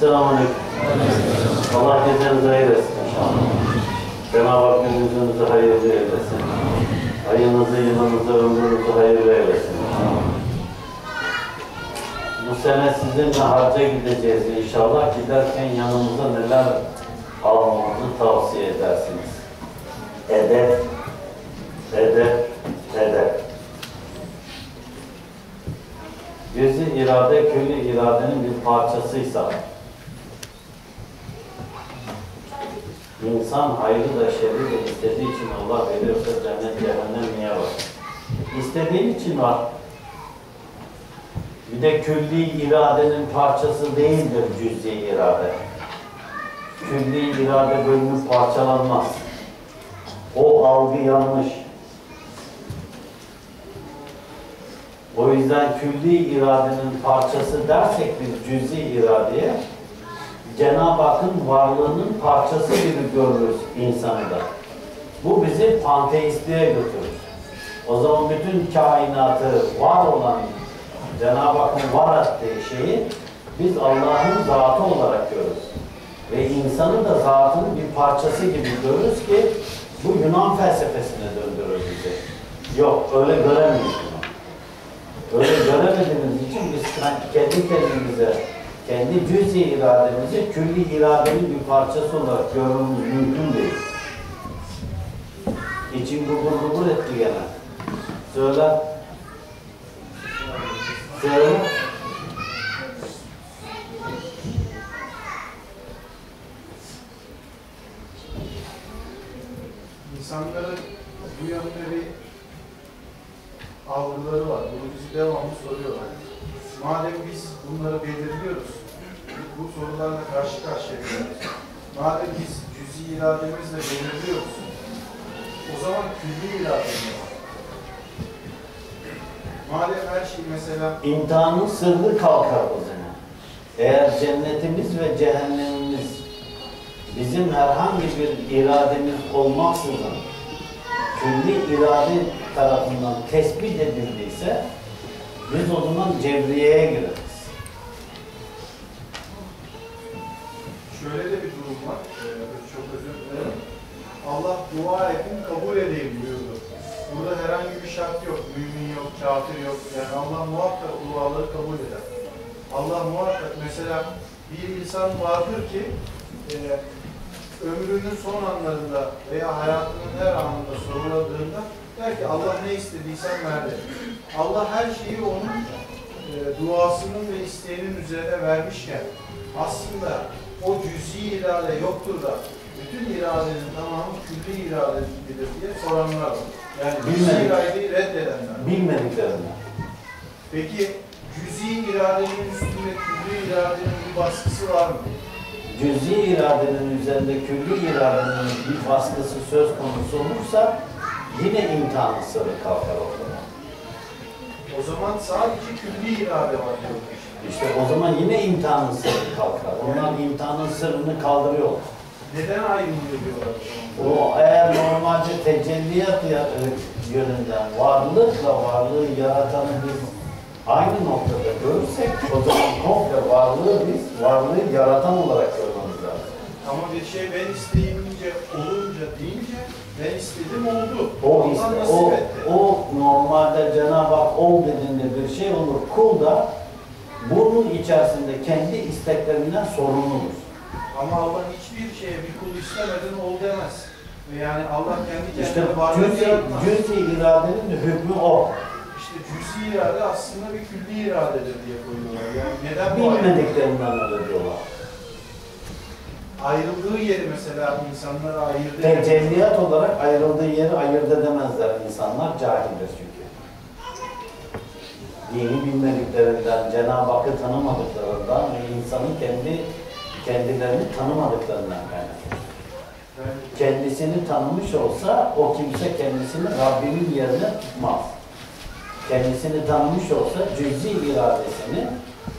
Selamünaleyküm. Allah gecenizi hayır etsin. Cenab-ı Hak gününüzü hayırlı eylesin. Ayınızı, yılınızı, ömrünüzü hayırlı eylesin. Bu sene sizinle harca gideceğiz inşallah. Giderken yanımıza neler almamızı tavsiye edersiniz? Edep, edep, edep. Gözü irade, külli iradenin bir parçasıysa, insan hayrı da şerri de istediği için Allah veriyorsa cennet cehennem niye var? İstediği için var. Bir de külli iradenin parçası değildir cüz'i irade. Külli irade bölünüp parçalanmaz. O algı yanlış. O yüzden külli iradenin parçası dersek biz cüz'i iradeye, Cenab-ı Hakk'ın varlığının parçası gibi görürüz insanı da. Bu bizi panteistliğe götürür. O zaman bütün kainatı var olan, Cenab-ı Hakk'ın var ettiği şeyi biz Allah'ın zatı olarak görürüz. Ve insanı da zatının bir parçası gibi görürüz ki bu Yunan felsefesine döndürür bizi. Yok, öyle göremeyiz. Öyle göremediğimiz için biz kendi kendimize, kendi cüz-i irademizi külli iradenin bir parçası olarak görmemiz mümkün değil. İçim gubur gubur etti gene. Söyle. Söyle. İnsanların bu yönleri, algıları var. Bunu bizi devamlı soruyorlar. Madem biz bunları belirliyoruz, bu sorularla karşı karşıya geliyoruz. Madem biz cüz-i irademizle belirliyoruz, o zaman külli irademiz var. Madem her şey mesela... İmtihanın sırrı kalkar o zaman. Eğer cennetimiz ve cehennemimiz bizim herhangi bir irademiz olmaksızın külli irade tarafından tespit edildiyse, biz o zaman cebriyeye gireriz. Şöyle de bir durum var, çok özür dilerim. Allah dua edin, kabul edeyim diyordu. Burada herhangi bir şart yok, mümin yok, kafir yok. Yani Allah muhakkak duaları kabul eder. Allah muhakkak, mesela bir insan vardır ki, ömrünün son anlarında veya hayatının her anında soruladığında der ki Allah ne istediysen verdi. Allah her şeyi onun duasının ve isteğinin üzerine vermişken aslında o cüz-i irade yoktur da bütün iradenin tamamı külli irade gibidir diye soranlar var. Yani cüz-i iradeyi reddedenler. Bilmediklerine. Peki cüz-i iradenin üstünde külli iradenin bir baskısı var mı? Cüz-i iradenin üzerinde külli iradenin bir baskısı söz konusu olursa yine imtihanı sırrı kalkar ortadan. O zaman sadece külli irade var. İşte o zaman yine imtihanın sırrı kalkar. Onlar evet. İmtihanın sırrını kaldırıyorlar. Neden ayrılıyor diyorlar? O eğer normalce tecelliyat yönünden varlıkla varlığı yaratanı biz aynı noktada görürsek o zaman komple varlığı biz varlığı yaratan olarak görmemiz lazım. Ama bir şey ben isteyince, olunca deyince ben istedim oldu. O, normalde Cenab-ı Hak ol dediğinde bir şey olur. Kul da bunun içerisinde kendi isteklerinden sorumludur. Ama Allah hiçbir şeye bir kul istemeden ol demez. Yani Allah kendi kendine varlığı yaratmaz. Cüz-i iradenin de hükmü o. İşte cüz-i irade aslında bir külli iradedir diye koyuyorlar. Yani neden bilmediklerinden öyle diyorlar. Ayrıldığı yeri mesela insanlar ayırt edemezler. Tecelliyat olarak ayrıldığı yeri ayırt edemezler insanlar. Cahildir çünkü. Dini bilmediklerinden, Cenab-ı Hakk'ı tanımadıklarından ve insanın kendilerini tanımadıklarından kaynaklanır. Evet. Kendisini tanımış olsa o kimse kendisini Rabbinin yerine tutmaz. Kendisini tanımış olsa cüz-i iradesini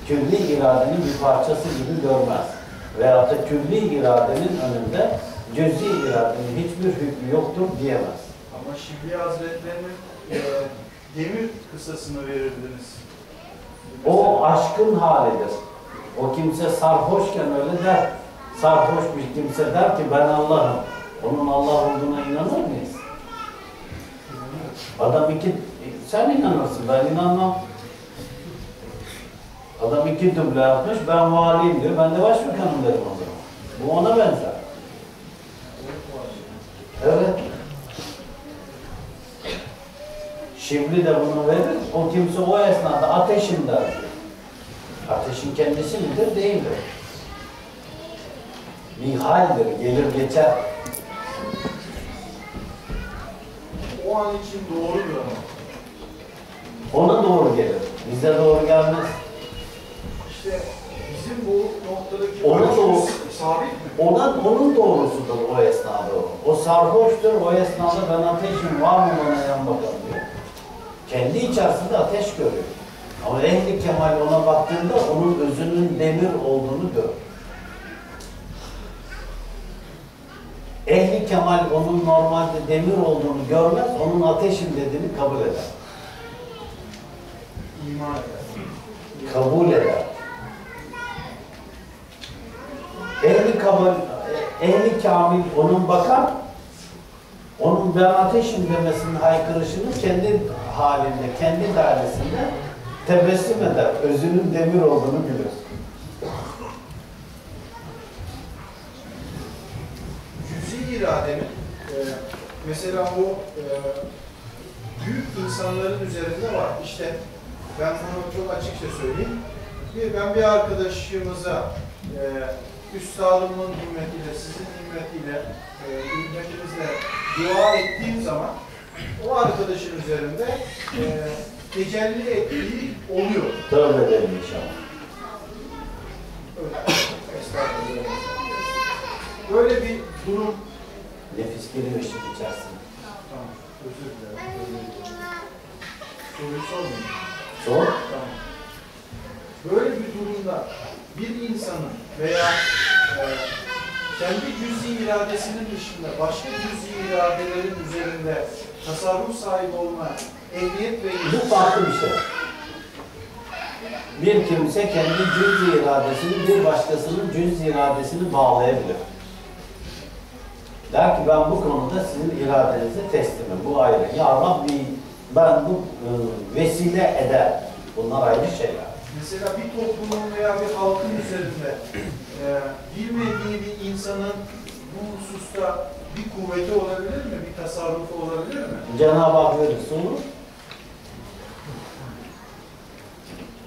külli iradenin bir parçası gibi görmez. Veyahut da külli iradenin önünde cüz-i iradenin hiçbir hükmü yoktur diyemez. Ama Şibli Hazretleri'nin demir kısasını verirdiniz. O aşkın halidir. O kimse sarhoşken öyle der. Sarhoş bir kimse der ki ben Allah'ım. Onun Allah olduğuna inanır mıyız? Adam iki, sen inanırsın, ben inanmam. Adam iki duble yapmış, ben valiyim diyor, ben de başbakanım derim o zaman. Bu ona benzer. Evet. Şimdi de bunu verir, o kimse o esnada ateşim der. Ateşin kendisi midir, değildir. Mihaldir, gelir geçer. O an için doğrudur ama. Ona doğru gelir, bize doğru gelmez. İşte bizim bu noktadaki ona doğru, sabit mi? Onun doğrusudur o esnada o. O sarhoştur, o esnada ben ateşim, var mı bana yan bakalım diyor. Kendi içerisinde ateş görüyor. Ama ehli kemal ona baktığında onun özünün demir olduğunu gör. Ehli kemal onun normalde demir olduğunu görmez, onun ateşim dediğini kabul eder. İman eder. Kabul eder. Ehli kamil onun bakar, onun ben ateşim demesinin haykırışını kendi halinde, kendi dairesinde tebessüm eder. Özünün demir olduğunu bilir. Cüz'i iradenin mesela bu büyük insanların üzerinde var. İşte ben bunu çok açıkça söyleyeyim. Ben bir arkadaşımıza üstadımın nimetiyle, sizin nimetiyle, nimetinizle dua ettiğim zaman o arkadaşın üzerinde tecelli ettiği oluyor. Tövbe edelim inşallah. Öyle. Böyle bir durum. Nefis geliyor eşlik içerisinde. Tamam. Özür dilerim. Soruyu sormayın. Sor. Tamam. Böyle bir durumda bir insanın veya kendi cüz-i iradesinin dışında başka cüz-i iradelerin üzerinde tasarruf sahibi olma ehliyet ve... Bu farklı bir şey. Bir kimse kendi cüz-i iradesini bir başkasının cüz-i iradesini bağlayabilir. Der ki ben bu konuda sizin iradenizi teslimim. Bu ayrı. Ya Rabbi ben bu vesile eder. Bunlar ayrı şeyler. Mesela bir toplumun veya bir halkın üzerinde bilmediği bir insanın bu hususta bir kuvveti olabilir mi? Bir tasarrufu olabilir mi? Cenab-ı Hak verirse olur.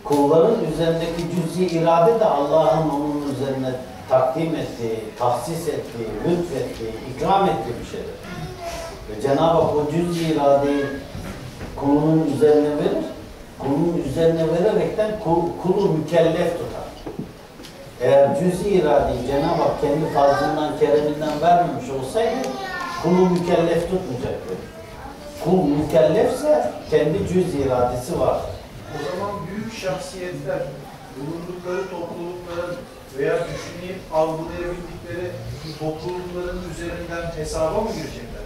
Kulların üzerindeki cüz-i irade de Allah'ın onun üzerine takdim ettiği, tahsis ettiği, lütfettiği, ikram ettiği bir şeydir. Ve Cenab-ı Hak o cüz-i iradeyi kulunun üzerine verir. Kulun üzerine vererekten kulu mükellef tutar. Eğer cüz-i iradeyi Cenab-ı Hak kendi fazlından, kereminden vermemiş olsaydı kulu mükellef tutmayacaktı. Kul mükellefse kendi cüz-i iradesi var. O zaman büyük şahsiyetler bulundukları toplulukların veya düşünüp algılayabildikleri toplulukların üzerinden hesaba mı girecekler?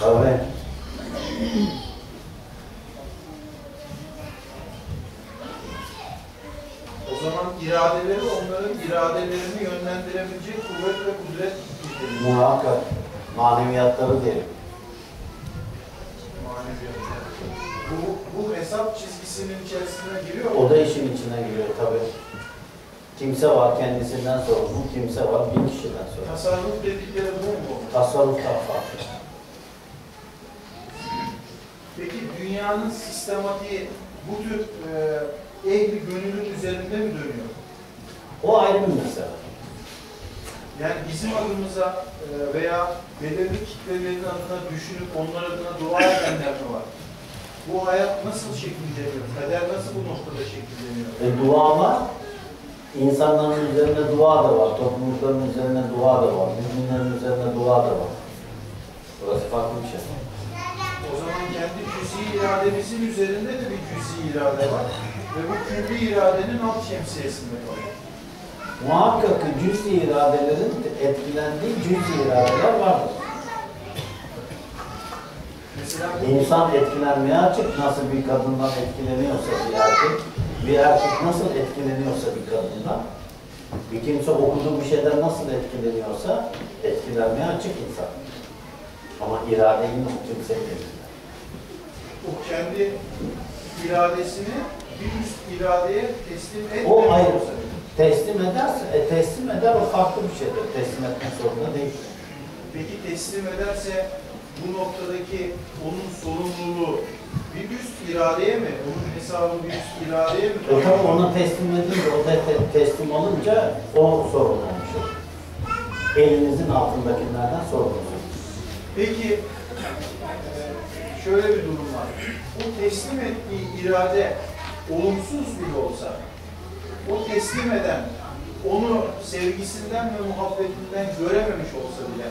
Tabii. O zaman iradeleri, onların iradelerini yönlendirebilecek kuvvet ve kudret gidiyor. Muhakkak. Maneviyatları diyelim. Maneviyatları. Bu hesap çizgisinin içerisine giriyor mu? O da işin içine giriyor tabii. Kimse var kendisinden sorumlu, kimse var bir kişiden sorumlu. Tasarruf dedikleri bu mu? Tasarruf da farklı. Peki dünyanın sistematiği bu tür ehli gönülün üzerinde mi dönüyor? O ayrı bir mesele. Yani bizim adımıza veya belirli kitlelerin adına düşünüp onlar adına dua edenler mi var? Bu hayat nasıl şekilleniyor? Kader nasıl bu noktada şekilleniyor? Dua var. İnsanların üzerine dua da var. Toplumların üzerine dua da var. Müminlerin üzerine dua da var. Burası farklı bir şey. O zaman kendi cüz-i irademizin üzerinde de bir cüz-i irade var. Ve bu külli iradenin alt şemsiyesinde var. Muhakkak cüz-i iradelerin etkilendiği cüz-i iradeler vardır. Mesela İnsan etkilenmeye açık. Nasıl bir kadından etkileniyorsa bir erkek, bir erkek nasıl etkileniyorsa bir kadından, Bir kimse okuduğu bir şeyden nasıl etkileniyorsa etkilenmeye açık insan. Ama iradenin kimsenin elinde. O kendi iradesini bir üst iradeye teslim etmez. O ayrı. Teslim ederse, teslim eder o farklı bir şeydir. Teslim etmek zorunda değil. Peki teslim ederse bu noktadaki onun sorumluluğu bir üst iradeye mi? Onun hesabı bir üst iradeye mi? Tabii ona teslim edince, o teslim olunca o sorumlu olmuştur. Elinizin altındakilerden sorumlu olur. Peki şöyle bir durum var. Bu teslim ettiği irade olumsuz bile olsa o teslim eden onu sevgisinden ve muhabbetinden görememiş olsa bile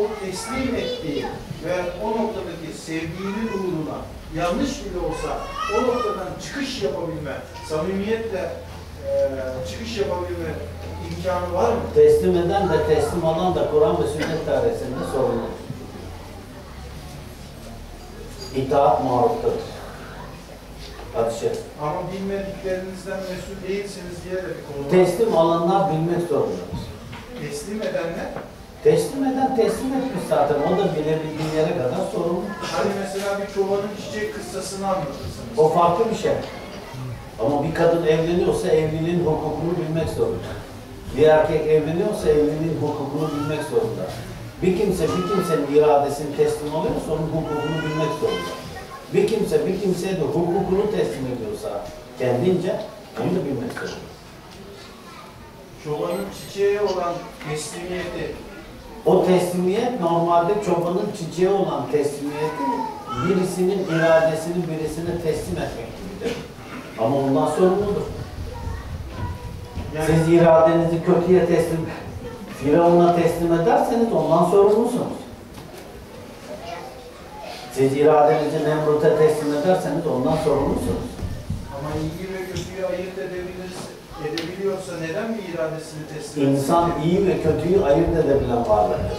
o teslim ettiği ve o noktadaki sevginin uğruna yanlış bile olsa o noktadan çıkış yapabilme, samimiyetle çıkış yapabilme imkanı var mı? Teslim eden de teslim alan da Kur'an ve sünnet dairesinde sorulur. İtaat maruftadır. Hadis-i. Ama bilmediklerinizden mesul değilsiniz diye de bir konu. Teslim alanlar bilmek zorundadır. Teslim edenler? Teslim eden teslim etmiş zaten. O da bilebildiği yere kadar sorumlu. Hani mesela bir çobanın çiçek kıssasını anlatırsınız. O farklı bir şey. Ama bir kadın evleniyorsa evliliğin hukukunu bilmek zorunda. Bir erkek evleniyorsa evliliğin hukukunu bilmek zorunda. Bir kimse bir kimsenin iradesini teslim alıyorsa onun hukukunu bilmek zorunda. Bir kimse bir kimseye de hukukunu teslim ediyorsa kendince onu da bilmek zorunda. Çobanın çiçeğe olan teslimiyeti. O teslimiyet normalde çobanın çiçeğe olan teslimiyeti birisinin iradesini birisine teslim etmek gibidir. Ama ondan sorumludur. Yani, siz iradenizi kötüye teslim, Firavun'a teslim ederseniz ondan sorumlusunuz. Siz iradenizi Nemrut'a teslim ederseniz ondan sorumlusunuz. Ama iyi ve kötüyü ayırt edebiliyorsa neden bir iradesini teslim eder? İnsan iyi ve kötüyü ayırt edebilen varlıktır.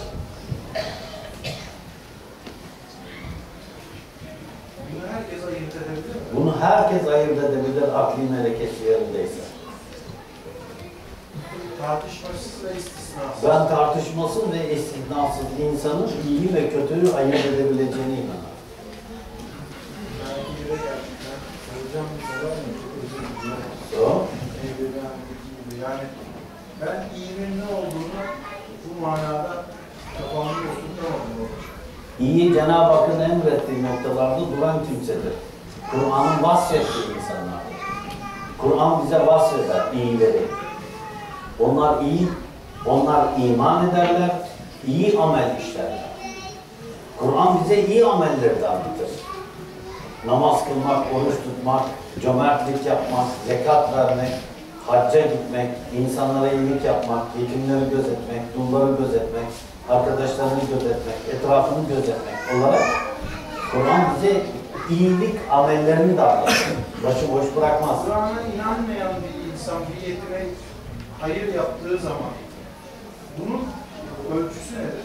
Bunu herkes ayırt edebilir mi? Bunu herkes ayırt edebilir akli melekesi yerindeyse. Tartışmasız ve istisnasız. Ben tartışmasız ve istisnasız insanın iyi ve kötüyü ayırt edebileceğine inanıyorum. Ben gerçekten hocam sorar mı? Çok yani ben iyinin ne olduğunu bu manada kafamda oturtamadım. İyi Cenab-ı Hakk'ın emrettiği noktalarda duran kimsedir. Kur'an'ın vasfettiği insanlardır. Kur'an bize vasfeder iyileri. Onlar iyi, onlar iman ederler, iyi amel işlerler. Kur'an bize iyi amelleri davettir. Namaz kılmak, oruç tutmak, cömertlik yapmak, zekat vermek, hacca gitmek, insanlara iyilik yapmak, yetimleri gözetmek, dulları gözetmek, arkadaşlarını gözetmek, etrafını gözetmek olarak Kur'an bize iyilik amellerini davettir. Başıboş bırakmaz. Kur'an'a inanmayan bir insan bir yetime hayır yaptığı zaman bunun ölçüsü nedir?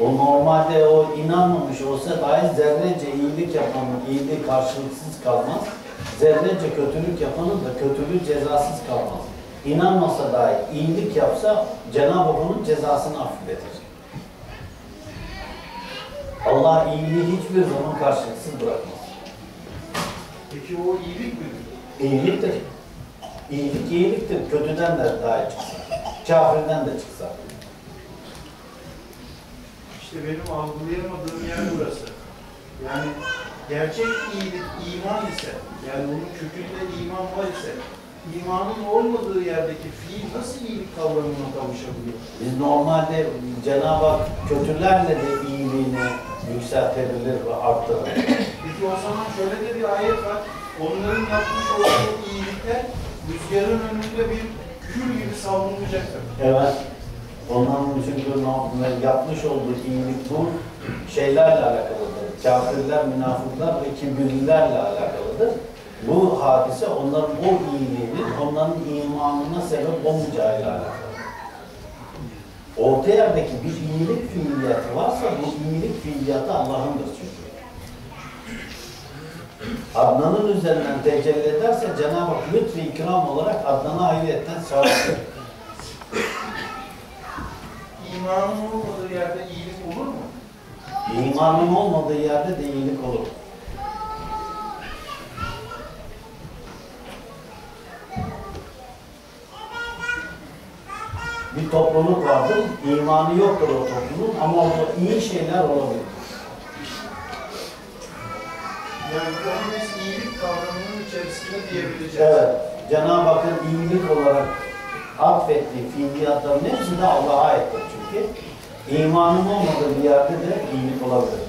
O normalde o inanmamış olsa dahi zerrece iyilik yapanın iyiliği karşılıksız kalmaz. Zerrece kötülük yapanın da kötülüğü cezasız kalmaz. İnanmasa dahi iyilik yapsa Cenab-ı Hakk'ın cezasını affeder. Allah iyiliği hiçbir zaman karşılıksız bırakmaz. Peki o iyilik mi? İyiliktir. İyilik iyiliktir. Kötüden de daha çıksa. Kafirden de çıksa. İşte benim algılayamadığım yer burası. Yani gerçek iyilik iman ise, yani onun kökünde iman var ise, imanın olmadığı yerdeki fiil nasıl iyilik kavramına kavuşabiliyor? Biz normalde Cenab-ı Hak kötülerle de iyiliğini yükseltebilir ve arttırır. Peki o zaman şöyle de bir ayet var. Onların yapmış olduğu iyilikler rüzgarın önünde bir kül gibi savrulacaktır. Evet. Onların çünkü yapmış olduğu iyilik bu şeylerle alakalıdır. Kafirler, münafıklar ve kibirlilerle alakalıdır. Bu hadise onların o iyiliğinin, onların imanına sebep olmayacağıyla alakalıdır. Orta yerdeki bir iyilik fiiliyatı varsa bu iyilik fiiliyatı Allah'ındır çünkü. Adnan'ın üzerinden tecelli ederse Cenab-ı Hak lütfü ikram olarak Adnan'a ahiretten sağlıktır. İmanın olmadığı yerde iyilik olur mu? İmanın olmadığı yerde de iyilik olur. Bir topluluk vardır, imanı yoktur o toplumun ama orada iyi şeyler olabilir. Yani onun iyilik kavramının içerisinde diyebileceğiz. Evet, Cenab-ı Hakk'ın iyilik olarak affettiği fiiliyatların hepsi de Allah'a aittir çünkü. İmanın olmadığı bir yerde de iyilik olabilir.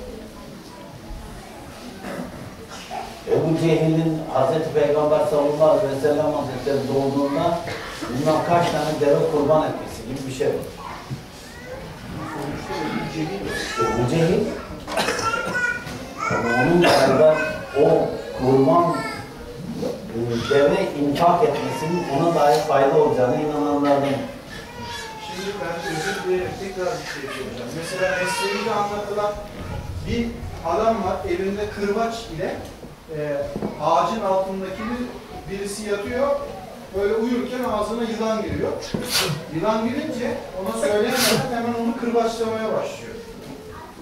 Ebu Cehil'in Hz. Peygamber sallallahu aleyhi ve sellem Hazretleri doğduğunda bundan kaç tane deve kurban etmesi gibi bir şey var. Ebu Cehil ama onun beraber o kurban deve infak etmesinin ona dair fayda olacağına inananlardan. Şimdi ben özür dilerim, tekrar bir şey söyleyeceğim. Mesela mesleğinde anlatılan bir adam var, elinde kırbaç ile ağacın altındaki birisi yatıyor, böyle uyurken ağzına yılan giriyor. Yılan girince ona söyleyemeden hemen onu kırbaçlamaya başlıyor.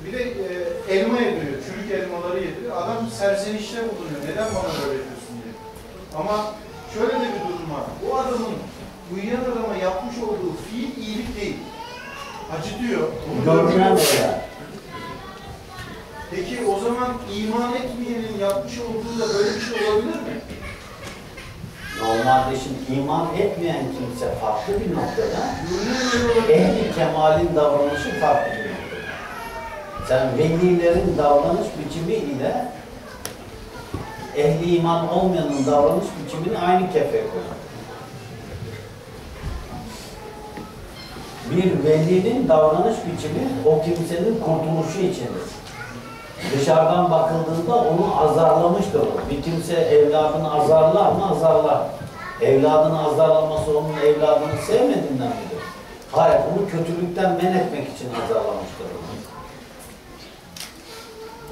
Bir de elma yediriyor, çürük elmaları yediriyor. Adam serzenişte bulunuyor, neden bana böyle diyorsun diye. Ama şöyle de bir durum var, o adamın uyuyan adama yapmış olduğu fiil iyilik değil. Acıtıyor. Peki o zaman iman etmeyenin yapmış olduğu da böyle bir şey olabilir mi? Normalde şimdi iman etmeyen kimse farklı bir noktada, ehli kemalin davranışı farklı bir noktada. Sen velilerin davranış biçimi ile ehli iman olmayanın davranış biçimini aynı kefeye koyuyor. Bir velinin davranış biçimi o kimsenin kurtuluşu içindir. Dışarıdan bakıldığında onu azarlamıştır. Bir kimse evladını azarlar mı? Azarlar. Evladını azarlaması onun evladını sevmediğinden midir? Hayır, onu kötülükten men etmek için azarlamıştır.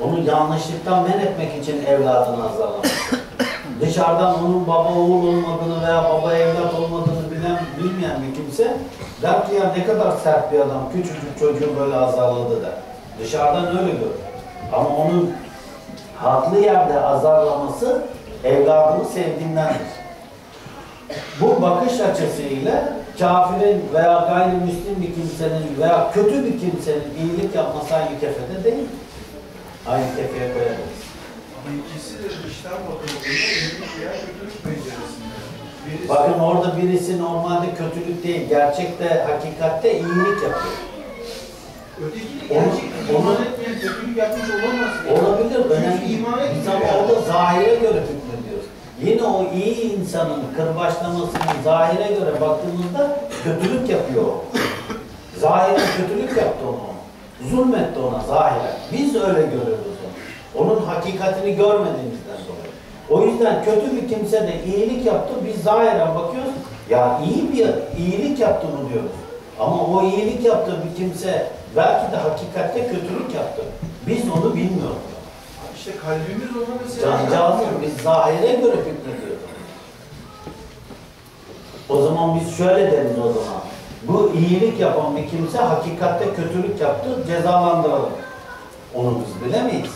Onu yanlışlıktan men etmek için evladını azarlamıştır. Dışarıdan onun baba oğul olmadığını veya baba evlat olmadığını bilmeyen bir kimse der ki ya ne kadar sert bir adam, küçücük çocuğu böyle azarladı der. Dışarıdan öyle görür. Ama onun haklı yerde azarlaması evladını sevdiğindendir. Bu bakış açısıyla kafirin veya gayrimüslim bir kimsenin veya kötü bir kimsenin iyilik yapması aynı kefede değil. Aynı kefeye koyamayız. Ama ikisi de dıştan bakıldığında iyilik veya kötülük becerisinde. Birisi... Bakın orada birisi normalde kötülük değil, gerçekte, hakikatte iyilik yapıyor. Öteki gerçekten iman etmeyen kötülük yapmış olamaz. Olabilir. Çünkü iman etmiyor. Orada zahire göre hükmediyoruz. Yine o iyi insanın kırbaçlamasının zahire göre baktığımızda kötülük yapıyor. Zahire kötülük yaptı onu. Zulmetti ona zahire. Biz öyle görüyoruz onu. Onun hakikatini görmediğimizden dolayı. O yüzden kötü bir kimse de iyilik yaptı. Biz zahiren bakıyoruz. Ya iyi bir iyilik yaptı mı diyoruz. Ama o iyilik yaptığı bir kimse belki de hakikatte kötülük yaptı. Biz onu bilmiyoruz. İşte kalbimiz ona mesela... Cancağızım, biz zahire göre hükmediyoruz. O zaman biz şöyle deriz o zaman. Bu iyilik yapan bir kimse hakikatte kötülük yaptı, cezalandıralım. Onu biz bilemeyiz.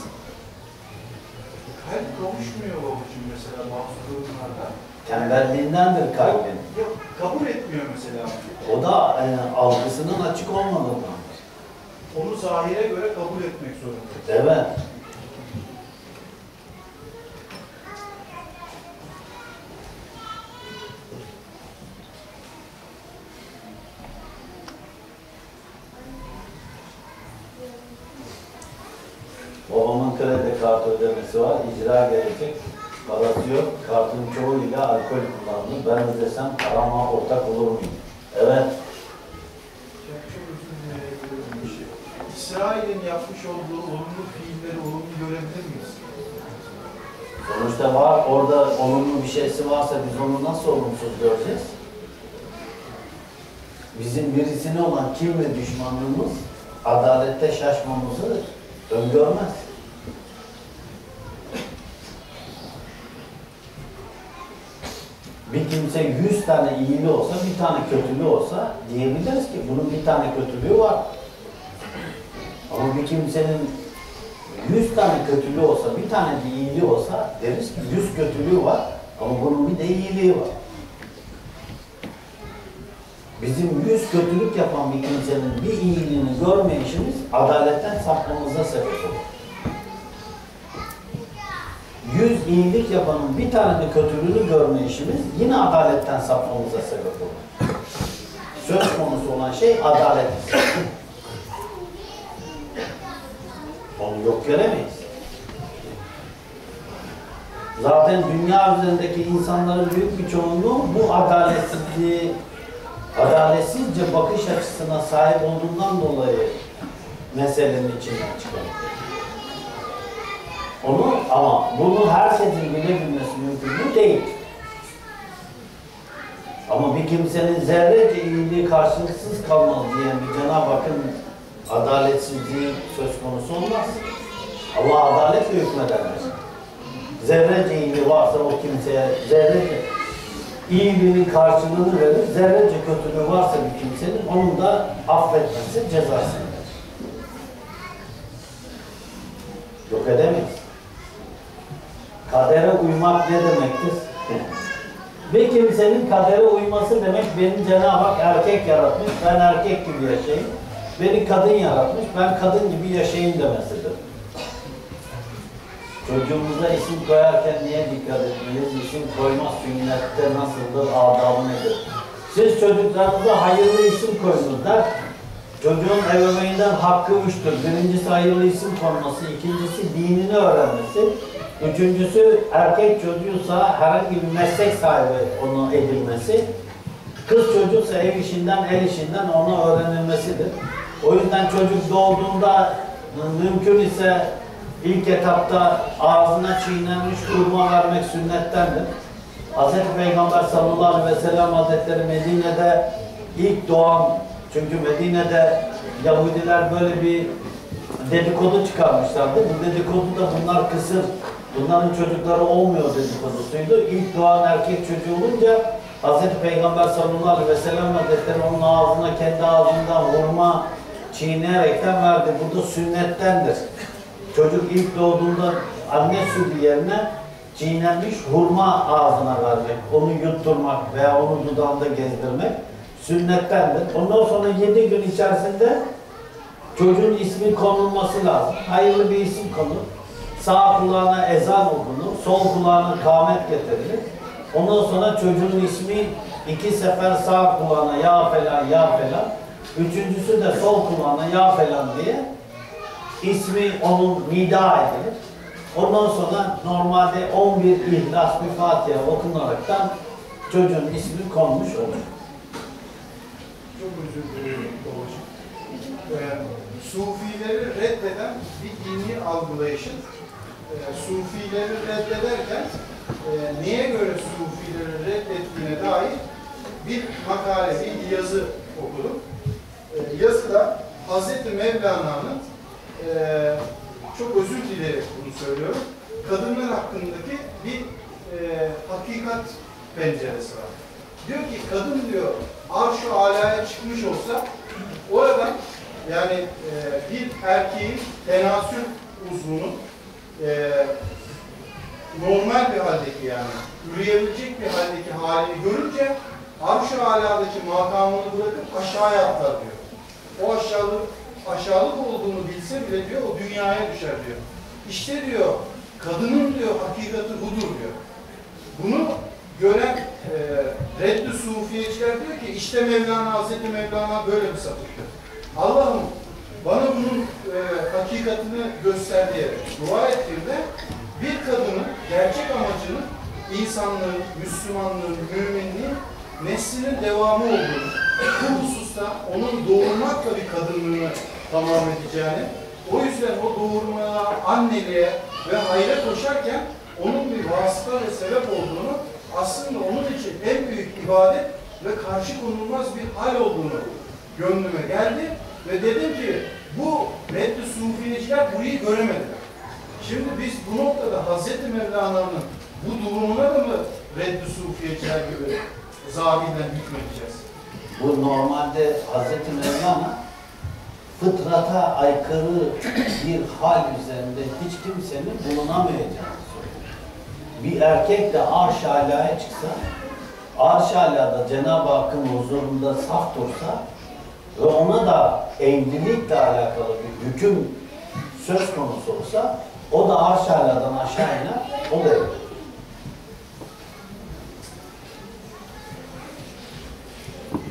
Kalp konuşmuyor babacığım mesela bazı durumlarda. Tembelliğindendir kalbin. Yok, kabul etmiyor mesela. O da algısının açık olmadığından. Onu zahire göre kabul etmek zorundayız. Evet. Babamın kredi kartı ödemesi var, icra gelecek, parası yok, kartın çoğuyla alkol kullandı. Ben ödesem parama ortak olur muyum? Evet. İsrail'in yapmış olduğu olumlu fiilleri olumlu görebilir miyiz? Sonuçta var, orada olumlu bir şeysi varsa biz onu nasıl olumsuz göreceğiz? Bizim birisine olan kin ve düşmanlığımız, adalette şaşmamızı öngörmez. bir kimse 100 tane iyiliği olsa, bir tane kötülüğü olsa diyebiliriz ki bunun bir tane kötülüğü var. Ama bir kimsenin 100 tane kötülüğü olsa, bir tane de iyiliği olsa deriz ki 100 kötülüğü var ama bunun bir de iyiliği var. Bizim 100 kötülük yapan bir kimsenin bir iyiliğini görmeyişimiz adaletten sapmamıza sebep olur. 100 iyilik yapanın bir tane de kötülüğünü görmeyişimiz yine adaletten sapmamıza sebep olur. Söz konusu olan şey adalet. Onu yok göremeyiz. Zaten dünya üzerindeki insanların büyük bir çoğunluğu bu adaletsizliği, adaletsizce bakış açısına sahip olduğundan dolayı meselenin içinden çıkartıyor. Onu ama bunu herkesin bilebilmesi mümkün değil. Ama bir kimsenin zerrece iyiliği karşılıksız kalmaz diyen bir Cenab-ı Hakk'ın adaletsizliği söz konusu olmaz. Allah adaletle hükmederler. Zerrece iyiliği varsa o kimseye zerrece iyiliğinin karşılığını verir, zerrece kötülüğü varsa bir kimsenin onun da affetmesi, cezasını verir. Yok edemeyiz. Kadere uymak ne demektir? Bir kimsenin kadere uyması demek, beni Cenab-ı Hak erkek yaratmış, ben erkek gibi yaşayayım. Beni kadın yaratmış, ben kadın gibi yaşayayım demesidir. Çocuğumuza isim koyarken niye dikkat etmeliyiz? İsim koyma sünnette nasıldır, adabı nedir? Siz çocuklarınıza hayırlı isim koyunuz der. Çocuğun ebeveyninden hakkı üçtür. Birincisi hayırlı isim konması, ikincisi dinini öğrenmesi, üçüncüsü erkek çocuğuysa herhangi bir meslek sahibi onu edilmesi, kız çocuksa ev işinden, el işinden ona öğrenilmesidir. O yüzden çocuk doğduğunda mümkün ise ilk etapta ağzına çiğnenmiş hurma vermek sünnettendir. Hz. Peygamber sallallahu aleyhi ve sellem Hazretleri Medine'de ilk doğan, çünkü Medine'de Yahudiler böyle bir dedikodu çıkarmışlardı. Bu dedikodu da bunlar kısır, bunların çocukları olmuyor dedikodusuydu. İlk doğan erkek çocuğu olunca Hz. Peygamber sallallahu aleyhi ve sellem Hazretleri onun ağzına, kendi ağzından hurma çiğneyerekten verdi. Bu da sünnettendir. Çocuk ilk doğduğunda anne sütü yerine çiğnenmiş hurma ağzına vermek, onu yutturmak veya onu dudağında gezdirmek sünnettendir. Ondan sonra 7 gün içerisinde çocuğun ismi konulması lazım. Hayırlı bir isim konur. Sağ kulağına ezan okunur, sol kulağına kâmet getirilir. Ondan sonra çocuğun ismi 2 sefer sağ kulağına ya falan ya falan, üçüncüsü de sol kulağına ya falan diye ismi onun nida edilir. Ondan sonra normalde 11 İhlas bir Fatiha okunaraktan çocuğun ismi konmuş olur. Çok özür dilerim babacığım. Sufileri reddeden bir dini algılayışın, Sufileri reddederken neye göre Sufileri reddettiğine dair bir makale, bir yazı okudum. Yazıda Hazreti Mevlana'nın çok özür dileyerek bunu söylüyorum, kadınlar hakkındaki bir hakikat penceresi var. Diyor ki kadın diyor arş-ı alaya çıkmış olsa oradan yani bir erkeğin tenasül uzvunun normal bir haldeki yani üreyebilecek bir haldeki halini görünce arş-ı aladaki makamını bırakıp aşağıya atlar diyor. O aşağılık olduğunu bilse bile diyor o dünyaya düşer diyor. İşte diyor kadının diyor hakikati budur diyor. Bunu gören reddü sufiyeciler diyor ki işte Mevlana, Hazreti Mevlana böyle mi sapıttı? Allah'ım bana bunun hakikatini göster diyerek dua ettiğinde bir kadının gerçek amacının insanlığın, Müslümanlığın, müminliğin neslinin devamı olduğunu, bu hususta onun doğurmakla bir kadınlığını tamam edeceğini, o yüzden o doğurmaya, anneliğe ve hayra koşarken onun bir vasıta ve sebep olduğunu, aslında onun için en büyük ibadet ve karşı konulmaz bir hal olduğunu gönlüme geldi ve dedim ki bu reddü sufiyeciler burayı göremediler. Şimdi biz bu noktada Hazreti Mevlana'nın bu durumuna da mı Reddü Sufiyeciler gibi zahiden hükmedeceğiz. Bu normalde Hazreti Mevlana fıtrata aykırı bir hal üzerinde hiç kimsenin bulunamayacağını söylüyor. Bir erkek de Arş-ı Alâ'ya çıksa, Arş-ı Alâ'da Cenab-ı Hakk'ın huzurunda saf dursa ve ona da evlilikle alakalı bir hüküm söz konusu olsa, o da Arş-ı Alâ'dan aşağı iner, o da evlilik.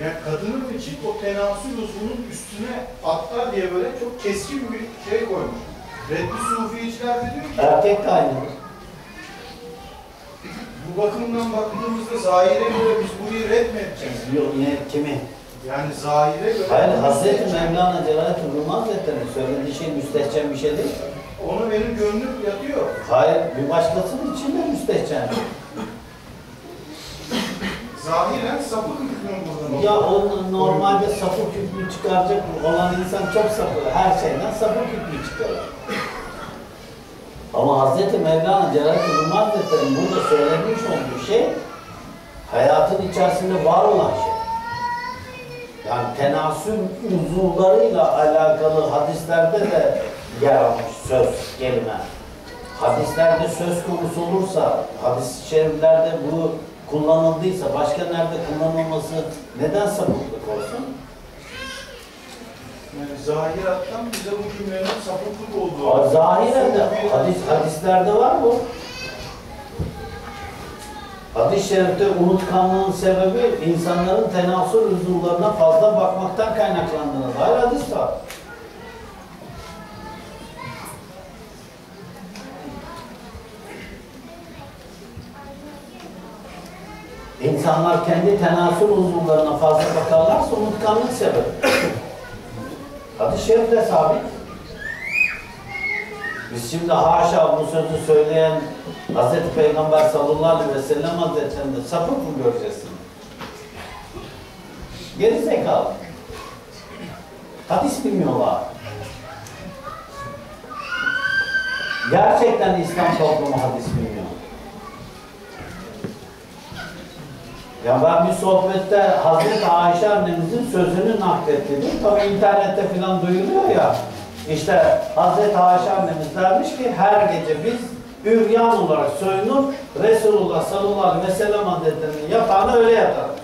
Yani kadının için o tenasül uzvunun üstüne atlar diye böyle çok keskin bir şey koymuş. Reddü Sufiyeciler de diyor ki... Erkek de aynıdır. Bu bakımdan baktığımızda zahire göre biz burayı red mi edeceğiz? Yok, yine kimi? Yani zahire göre... Hayır, Hazreti Mevlana Celaleddin Rumi Hazretleri'nin söylediği şey müstehcen bir şey değil. Onu benim gönlüm yatıyor. Hayır, bir başkasının için de müstehcen. Zahiren sapık hükmünü buradan. Ya onun normalde sapık hükmünü çıkaracak olan insan çok sapık. Her şeyden sapık hükmünü çıkarır. Ama Hz. Mevlana Celaleddin Rumi Hazretleri'nin burada söylemiş olduğu şey hayatın içerisinde var olan şey. Yani tenasül uzuvlarıyla alakalı hadislerde de yer almış söz, kelime. Hadislerde söz konusu olursa, hadis-i şeriflerde bu kullanıldıysa, başka nerede kullanılması neden sapıklık olsun? Yani zahirattan bize bu cümlenin sapıklık olduğu. Zahiren de hadislerde var bu. Hadis-i şerifte unutkanlığın sebebi insanların tenasül uzuvlarına fazla bakmaktan kaynaklandığına dair hadis var. İnsanlar kendi tenasül uzuvlarına fazla bakarlarsa unutkanlık sebebi. Hadis-i şerif de sabit. Biz şimdi haşa bu sözü söyleyen Hz. Peygamber sallallahu aleyhi ve sellem Hazretleri'nde sapık mı göreceğiz? Geri zekalı. Hadis bilmiyorlar. Gerçekten İslam toplumu hadis bilmiyor. Ya ben bir sohbette Hazreti Ayşe annemizin sözünü naklettim. Tabii internette filan duyuluyor ya. İşte Hazreti Ayşe annemiz dermiş ki her gece biz üryan olarak soyunup Resulullah sallallahu aleyhi ve sellem Hazretleri'nin yatağına öyle yatarız.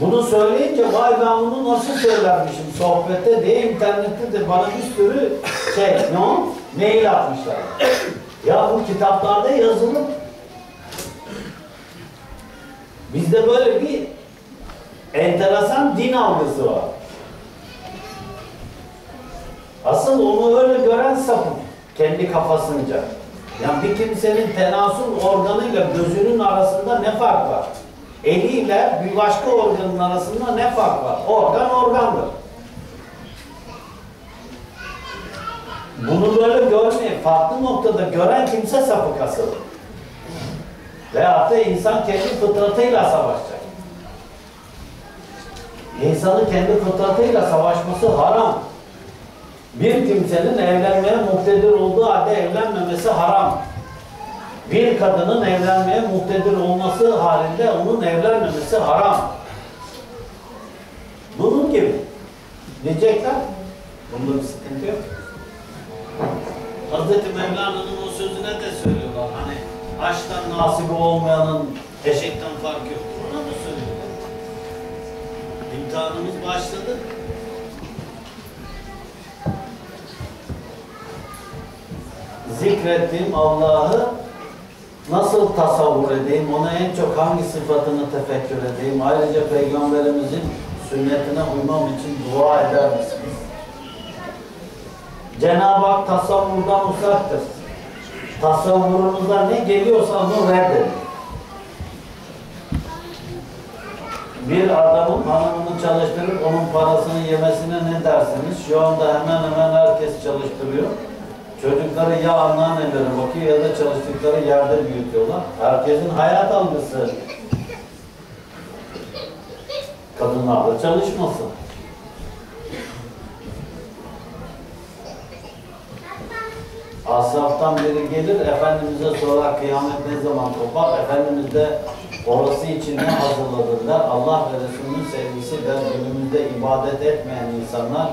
Bunu söyleyince vay ben bunu nasıl söylermişim sohbette diye internette de bana bir sürü şey mail atmışlar. Ya bu kitaplarda yazılı. Bizde böyle bir enteresan din algısı var. Asıl onu öyle gören sapık, kendi kafasınca. Yani bir kimsenin tenasül organıyla gözünün arasında ne fark var? Eliyle bir başka organın arasında ne fark var? Organ organdır. Bunu böyle görmeyi, farklı noktada gören kimse sapık asıl. Veyahut da insan kendi fıtratıyla savaşacak. İnsanın kendi fıtratıyla savaşması haram. Bir kimsenin evlenmeye muktedir olduğu halde evlenmemesi haram. Bir kadının evlenmeye muktedir olması halinde onun evlenmemesi haram. Bunun gibi. Diyecekler, bunda bir sıkıntı yok. Hazreti Mevlana'nın o sözüne de söylüyorlar. Hani aşktan nasibi olmayanın eşekten farkı yok. Ona mı söylüyorlar? İmtihanımız başladı. Zikrettiğim Allah'ı nasıl tasavvur edeyim, ona en çok hangi sıfatını tefekkür edeyim, ayrıca Peygamberimizin sünnetine uymam için dua eder misiniz? Cenab-ı Hak tasavvurdan uzaktır. Tasavvurumuza ne geliyorsa onu reddedin. Bir adamın hanımını çalıştırıp onun parasını yemesine ne dersiniz? Şu anda hemen hemen herkes çalıştırıyor. Çocukları ya anneanneleri bakıyor ya da çalıştıkları yerde büyütüyorlar. Herkesin hayat algısı. Kadınlar da çalışmasın. Asaf Allah'tan biri gelir, Efendimiz'e sorar kıyamet ne zaman kopar, Efendimiz de orası için ne hazırladığında Allah ve Resulünün sevgisi ve günümüzde ibadet etmeyen insanlar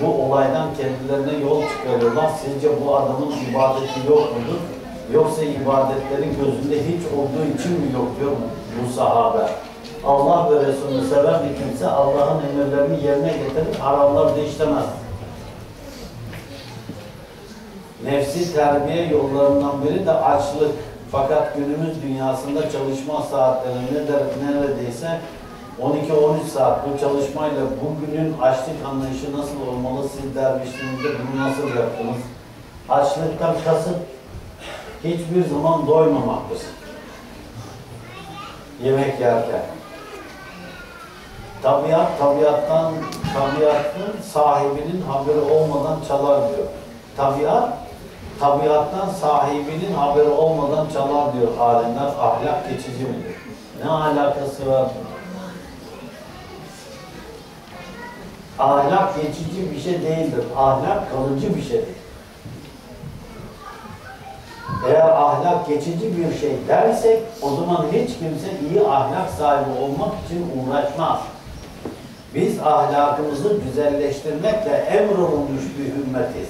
bu olaydan kendilerine yol çıkarıyorlar. Sizce bu adamın ibadeti yok mudur? Yoksa ibadetlerin gözünde hiç olduğu için mi yok diyor bu sahabe. Allah ve Resulünü seven bir kimse Allah'ın emirlerini yerine getirip haramları da işlemez. Nefsi terbiye yollarından biri de açlık. Fakat günümüz dünyasında çalışma saatleri neredeyse 12-13 saat. Bu çalışmayla bugünün açlık anlayışı nasıl olmalı? Siz dervişliğinizde bunu nasıl yaptınız? Açlıktan kasıt hiçbir zaman doymamaktır. Yemek yerken. Tabiatın sahibinin haberi olmadan çalar diyor. Tabiattan sahibinin haberi olmadan çalar diyor alimler. Ahlak geçici midir? Ne alakası var? Ahlak geçici bir şey değildir. Ahlak kalıcı bir şeydir. Eğer ahlak geçici bir şey dersek, o zaman hiç kimse iyi ahlak sahibi olmak için uğraşmaz. Biz ahlakımızı güzelleştirmekle emrolunmuş bir ümmetiz.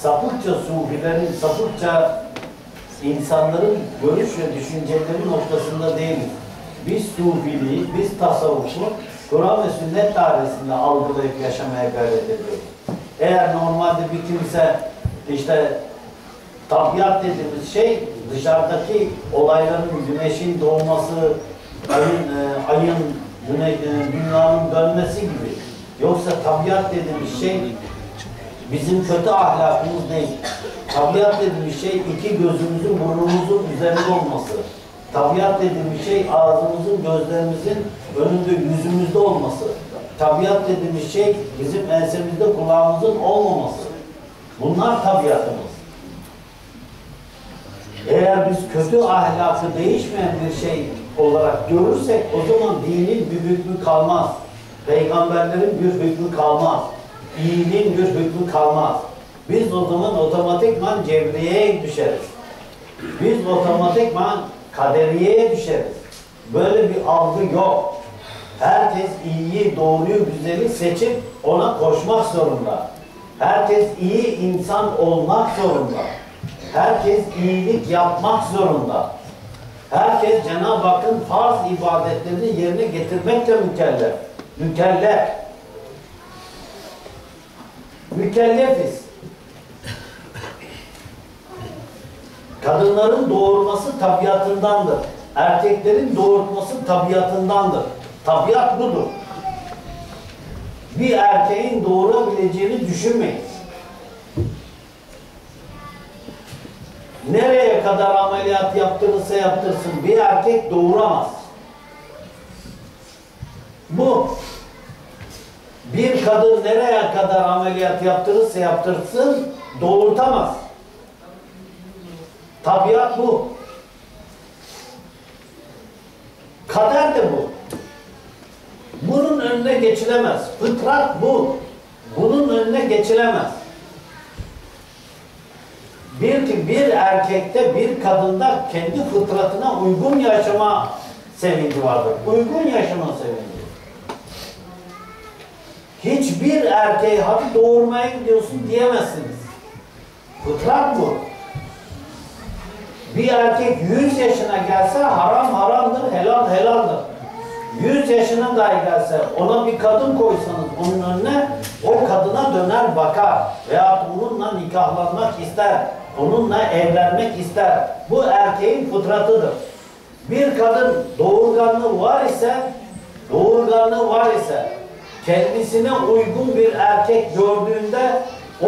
Sapıkça sufilerin, sapıkça insanların görüş ve düşünceleri noktasında değiliz. Biz sufiliği, biz tasavvufu Kur'an ve sünnet dairesinde algılayıp yaşamaya gayret ediyoruz. Eğer normalde bir kimse işte tabiat dediğimiz şey dışarıdaki olayların, güneşin doğması, ayın dünyanın dönmesi gibi. Yoksa tabiat dediğimiz şey bizim kötü ahlakımız değil. Tabiat dediğimiz şey iki gözümüzün, burnumuzun üzerinde olması. Tabiat dediğimiz şey ağzımızın, gözlerimizin önünde, yüzümüzde olması. Tabiat dediğimiz şey bizim ensemizde, kulağımızın olmaması. Bunlar tabiatımız. Eğer biz kötü ahlakı değişmeyen bir şey olarak görürsek o zaman dinin bir hükmü kalmaz. Peygamberlerin bir hükmü kalmaz. İyiliğin bir hükmü kalmaz. Biz o zaman otomatikman cebriyeye düşeriz. Biz otomatikman kaderiyeye düşeriz. Böyle bir algı yok. Herkes iyiyi, doğruyu, güzeli seçip ona koşmak zorunda. Herkes iyi insan olmak zorunda. Herkes iyilik yapmak zorunda. Herkes Cenab-ı Hakk'ın farz ibadetlerini yerine getirmekle mükellef. Mükellefiz. Kadınların doğurması tabiatındandır. Erkeklerin doğurması tabiatındandır. Tabiat budur. Bir erkeğin doğurabileceğini düşünmeyin. Nereye kadar ameliyat yaptırırsa yaptırsın bir erkek doğuramaz. Bu. Bir kadın nereye kadar ameliyat yaptırırsa yaptırsın, doğurtamaz. Tabiat bu. Kader de bu. Bunun önüne geçilemez. Fıtrat bu. Bunun önüne geçilemez. Bir erkekte, bir kadında kendi fıtratına uygun yaşama sevinci vardır. Uygun yaşama sevinci. Hiçbir erkeği hadi doğurmaya gidiyorsun diyemezsiniz. Fıtrat bu. Bir erkek 100 yaşına gelse haram haramdır, helal helaldir. 100 yaşına dahi gelse ona bir kadın koysanız onun önüne o kadına döner bakar. Veyahut onunla nikahlanmak ister. Onunla evlenmek ister. Bu erkeğin fıtratıdır. Bir kadın doğurganlığı var ise kendisine uygun bir erkek gördüğünde o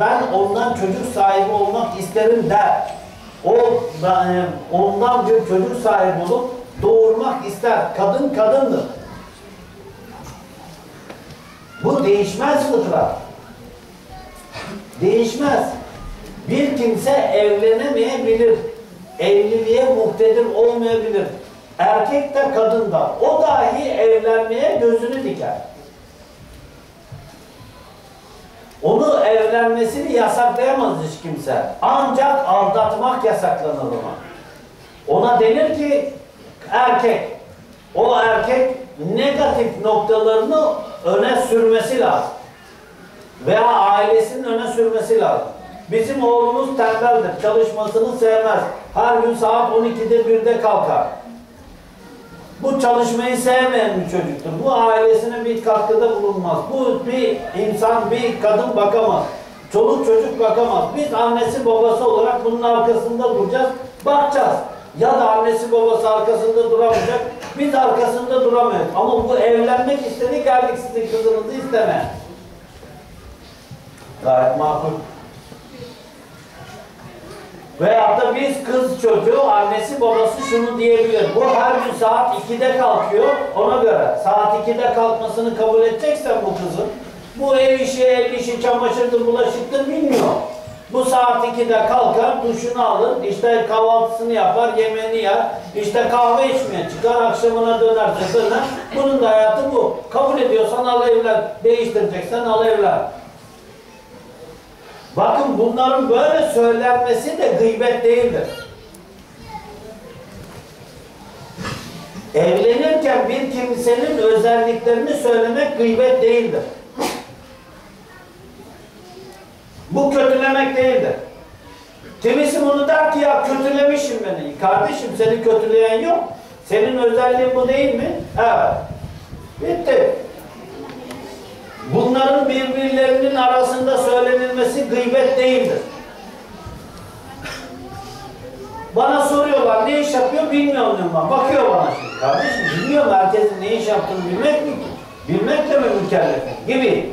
ben ondan çocuk sahibi olmak isterim der. O ondan bir çocuk sahibi olup doğurmak ister. Kadın kadındır. Bu değişmez fıtrat. Değişmez. Bir kimse evlenemeyebilir. Evliliğe muktedir olmayabilir. Erkek de kadın da. O dahi evlenmeye gözünü diker. Onu evlenmesini yasaklayamaz hiç kimse. Ancak aldatmak yasaklanır ona. Ona denir ki erkek, o erkek negatif noktalarını öne sürmesi lazım. Veya ailesinin öne sürmesi lazım. Bizim oğlumuz tembeldir, çalışmasını sevmez. Her gün saat 12'de 1'de kalkar. Bu çalışmayı sevmeyen bir çocuktur. Bu ailesine bir katkıda bulunmaz. Bu bir insan, bir kadın bakamaz. Çoluk çocuk bakamaz. Biz annesi babası olarak bunun arkasında duracağız, bakacağız. Ya da annesi babası arkasında duramayacak, biz arkasında duramayız. Ama bu evlenmek istedi, geldik sizin kızınızı isteme. Gayet makul. Veyahut da biz kız çocuğu, annesi babası şunu diyebilir. Bu her gün saat 2'de kalkıyor, ona göre. Saat 2'de kalkmasını kabul edeceksen bu kızın, bu ev işi, el işi, çamaşırdır, bulaşıktır bilmiyor. Bu saat 2'de kalkar, duşunu alır, işte kahvaltısını yapar, yemeğini yer, işte kahve içmeye çıkar, akşamına dönerse döner. Bunun da hayatı bu. Kabul ediyorsan al evlen, değiştireceksen al evlen. Bakın bunların böyle söylenmesi de gıybet değildir. Evlenirken bir kimsenin özelliklerini söylemek gıybet değildir. Bu kötülemek değildir. Kimisi bunu der ki ya kötülemişim beni. Kardeşim seni kötüleyen yok. Senin özelliğin bu değil mi? Evet. Bitti. Bunların birbirlerinin arasında söylenilmesi gıybet değildir. Bana soruyorlar ne iş yapıyor bilmiyorum diyorum ben. Bakıyor bana şimdi. Kardeşim bilmiyorum herkesin ne iş yaptığını bilmek mi ki? Bilmekle mi mükellef gibi.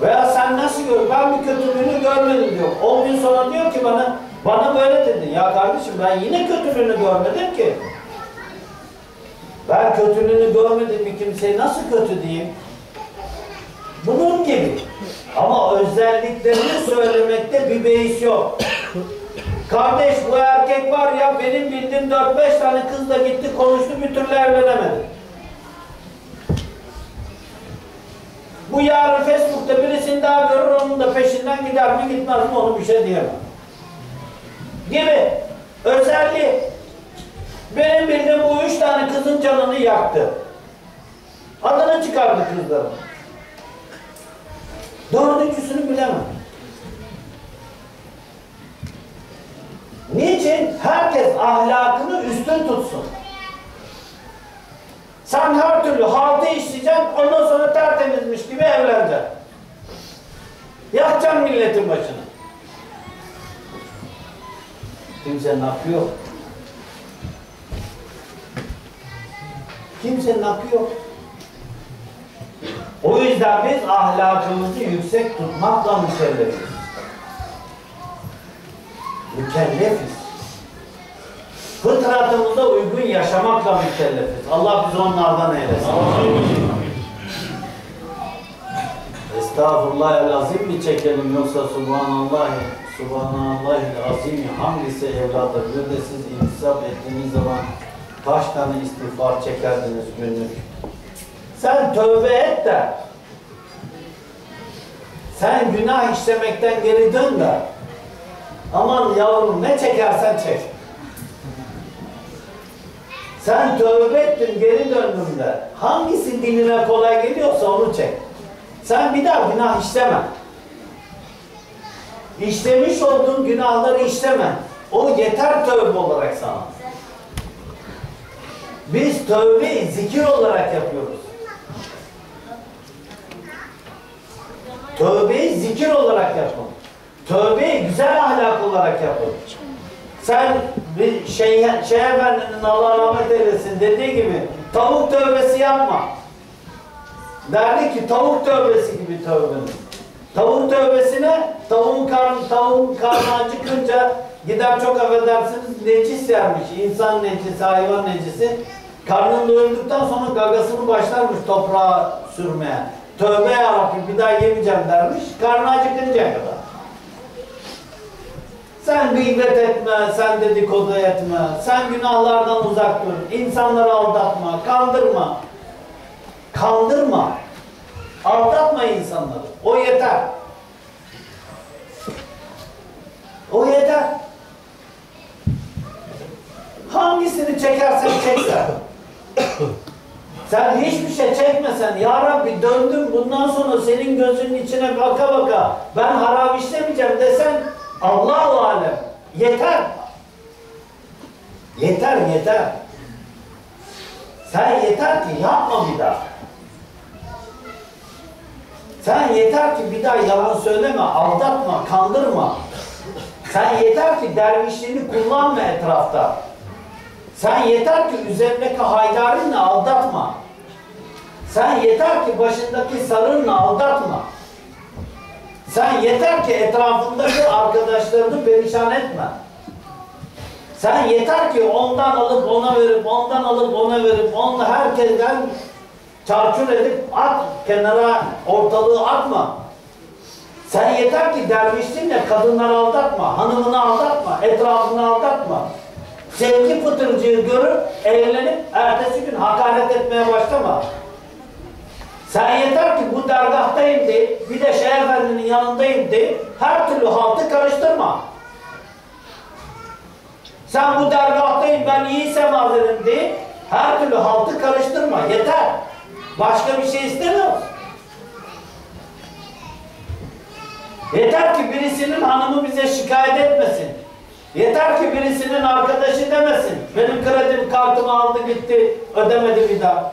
Veya sen nasıl gör? Ben bir kötülüğünü görmedim diyor. 10 gün sonra diyor ki bana böyle dedin. Ya kardeşim ben yine kötülüğünü görmedim ki. Ben kötülüğünü görmedim bir kimseye nasıl kötü diyeyim? Bunun gibi. Ama özelliklerini söylemekte bir beis yok. Kardeş bu erkek var ya benim bildiğim 4-5 tane kızla gitti konuştu bir türlü evlenemedi. Bu yarın Facebook'ta birisini daha görür, onun da peşinden gider mi gitmez mi onu bir şey diyemem. Gibi. Özelliği. Benim bildiğim bu 3 tane kızın canını yaktı. Adını çıkardı kızların. Dördüncüsünü bilemem. Niçin? Herkes ahlakını üstün tutsun. Sen her türlü halde işleyeceksin, ondan sonra tertemizmiş gibi evleneceksin. Yakacaksın milletin başına. Kimsenin hakkı yok. Kimsenin hakkı yok. O yüzden biz ahlakımızı yüksek tutmakla mükellefiz. Mükellefiz. Fıtratımıza uygun yaşamakla mükellefiz. Allah bizi onlardan eylesin. Estağfurullahel azim mi çekelim yoksa Subhanallahil azim hangisi evladır? Bir de siz intisap ettiğiniz zaman kaç tane istiğfar çekerdiniz günlük? Sen tövbe et de sen günah işlemekten geri dön de aman yavrum ne çekersen çek. Sen tövbe ettin geri döndün de hangisi diline kolay geliyorsa onu çek. Sen bir daha günah işleme. İşlemiş olduğun günahları işleme. O yeter tövbe olarak sana. Biz tövbeyi zikir olarak yapıyoruz. Tövbeyi zikir olarak yapın. Tövbeyi güzel ahlak olarak yapın. Sen bir Şeyh Efendi'nin Allah rahmet eylesin dediği gibi tavuk tövbesi yapma. Derdi ki tavuk tövbesi gibi tövbenin. Tavuk tövbesine tavuğun karnı acıkınca gider çok affedersiniz necis yermiş. İnsan necisi, hayvan necisi. Karnını doyurduktan sonra gagasını başlarmış toprağa sürmeye. Tövbe yarabbim bir daha yemeyeceğim dermiş, karnı acıkıncaya kadar. Sen gıybet etme, sen dedikodu etme, sen günahlardan uzak dur, insanları aldatma, kandırma. Kandırma, aldatma insanları, o yeter. Sen hiçbir şey çekmesen, ya Rabbi döndüm bundan sonra senin gözünün içine baka baka ben haram işlemeyeceğim desen, Allah-u alem yeter. Yeter, yeter. Sen yeter ki yapma bir daha. Sen yeter ki bir daha yalan söyleme, aldatma, kandırma. Sen yeter ki dervişliğini kullanma etrafta. Sen yeter ki üzerindeki haydarınla aldatma. Sen yeter ki başındaki sarınla aldatma. Sen yeter ki etrafındaki arkadaşlarını perişan etme. Sen yeter ki ondan alıp ona verip, ondan alıp ona verip, onu herkesten çarçur edip at, kenara ortalığı atma. Sen yeter ki dervişliğinle kadınları aldatma, hanımını aldatma, etrafını aldatma. Sevgi pıtırcığı görüp, evlenip, ertesi gün hakaret etmeye başlama. Sen yeter ki bu dergahtayım de, bir de Şeyh Efendi'nin yanındayım de, her türlü halkı karıştırma. Sen bu dergahtayım, ben iyiysem hazırım de, her türlü halkı karıştırma, yeter. Başka bir şey istemiyoruz. Yeter ki birisinin hanımı bize şikayet etmesin. Yeter ki birisinin arkadaşı demesin, benim kredi kartımı aldı gitti, ödemedi bir daha.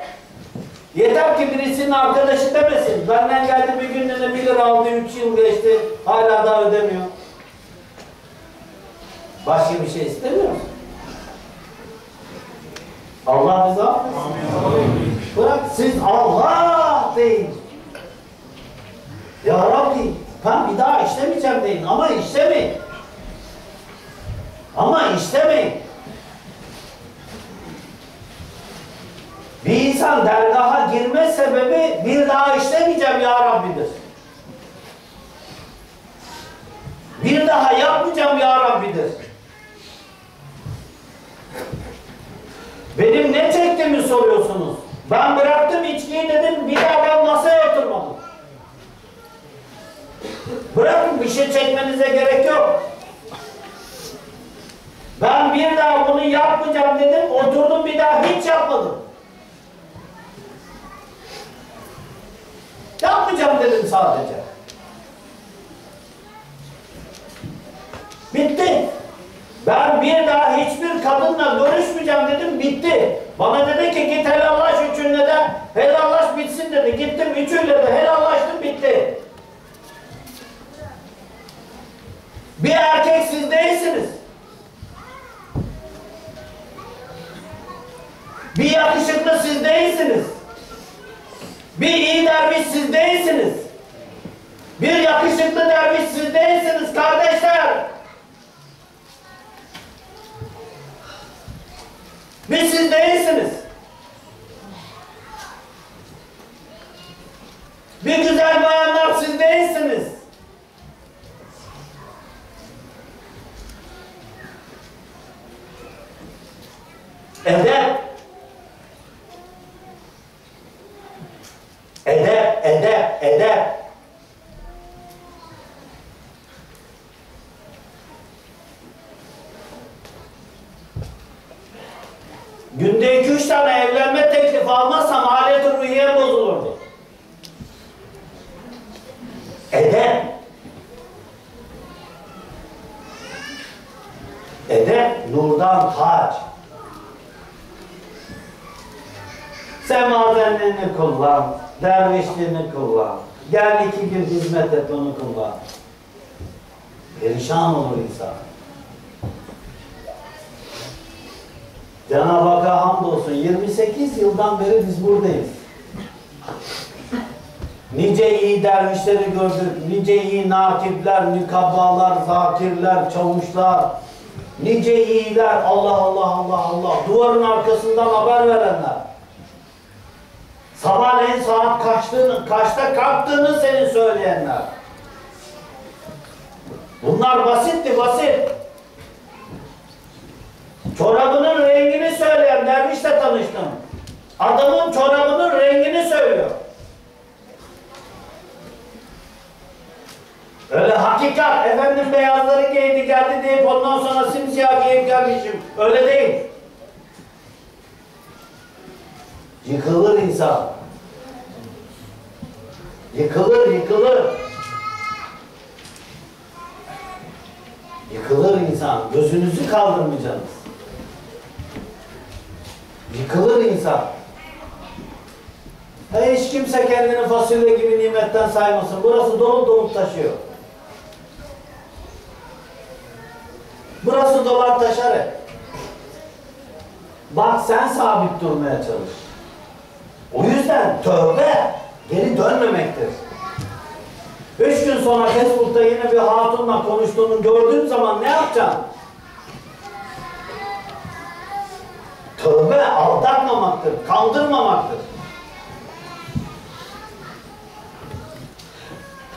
Yeter ki birisinin arkadaşı demesin, benden geldi bir günlüğüne 1 lira aldı, 3 yıl geçti, hala daha ödemiyor. Başka bir şey istemiyor musun? Allah bizi affetsin. Amin. Bırak siz Allah deyin. Ya Rabbi, ben bir daha işlemeyeceğim deyin ama işlemeyin. Ama işlemeyin. Bir insan dergaha girme sebebi bir daha işlemeyeceğim ya Rabbi'dir. Bir daha yapmayacağım ya Rabbi'dir. Benim ne çektiğimi soruyorsunuz. Ben bıraktım içkiyi dedim, bir daha ben masaya oturmadım. Bırakın, bir şey çekmenize gerek yok. Ben bir daha bunu yapmayacağım dedim, oturdum bir daha hiç yapmadım. Yapmayacağım dedim sadece. Bitti. Ben bir daha hiçbir kadınla görüşmeyeceğim dedim, bitti. Bana dedi ki git helallaş üçünle de, helallaş bitsin dedi. Gittim üçüyle de helallaştım, bitti. Bir erkek siz değilsiniz. Bir yakışıklı siz değilsiniz. Bir iyi derviş siz değilsiniz. Bir yakışıklı derviş siz değilsiniz kardeşler. Biz siz değilsiniz. Bir güzel bayanlar siz değilsiniz. Edep. Edep, edep, edep. Günde 2-3 tane evlenme teklifi almazsam alet-i ruhiye bozulurdu. Edep. Edep, nurdan taç. Semazenliğini kullan. Dervişliğini kullan. Gel 2 gün hizmet et, onu kullan. Perişan olur insan. Cenab-ı Hakk'a hamdolsun 28 yıldan beri biz buradayız. Nice iyi dervişleri gördük, nice iyi nakipler, nikabbalar, zakirler, çavuşlar, nice iyiler, Allah Allah Allah Allah, duvarın arkasından haber verenler. Sabahleyin saat kaçta kalktığını senin söyleyenler. Bunlar basitti, basit. Çorabının rengini söyleyen dervişle tanıştım. Adamın çorabının rengini söylüyor. Öyle hakikat, efendim beyazları giydi geldi deyip ondan sonra simsiyah giyip gelmişim. Öyle değil. Yıkılır insan. Yıkılır, yıkılır. Yıkılır insan. Gözünüzü kaldırmayacaksınız. Yıkılır insan. Hiç kimse kendini fasulye gibi nimetten saymasın. Burası dolup dolup taşıyor. Burası dolar taşar hep. Bak sen sabit durmaya çalış. O yüzden tövbe geri dönmemektir. 3 gün sonra Facebook'ta yine bir hatunla konuştuğunu gördüğün zaman ne yapacaksın? Tövbe aldatmamaktır, kandırmamaktır.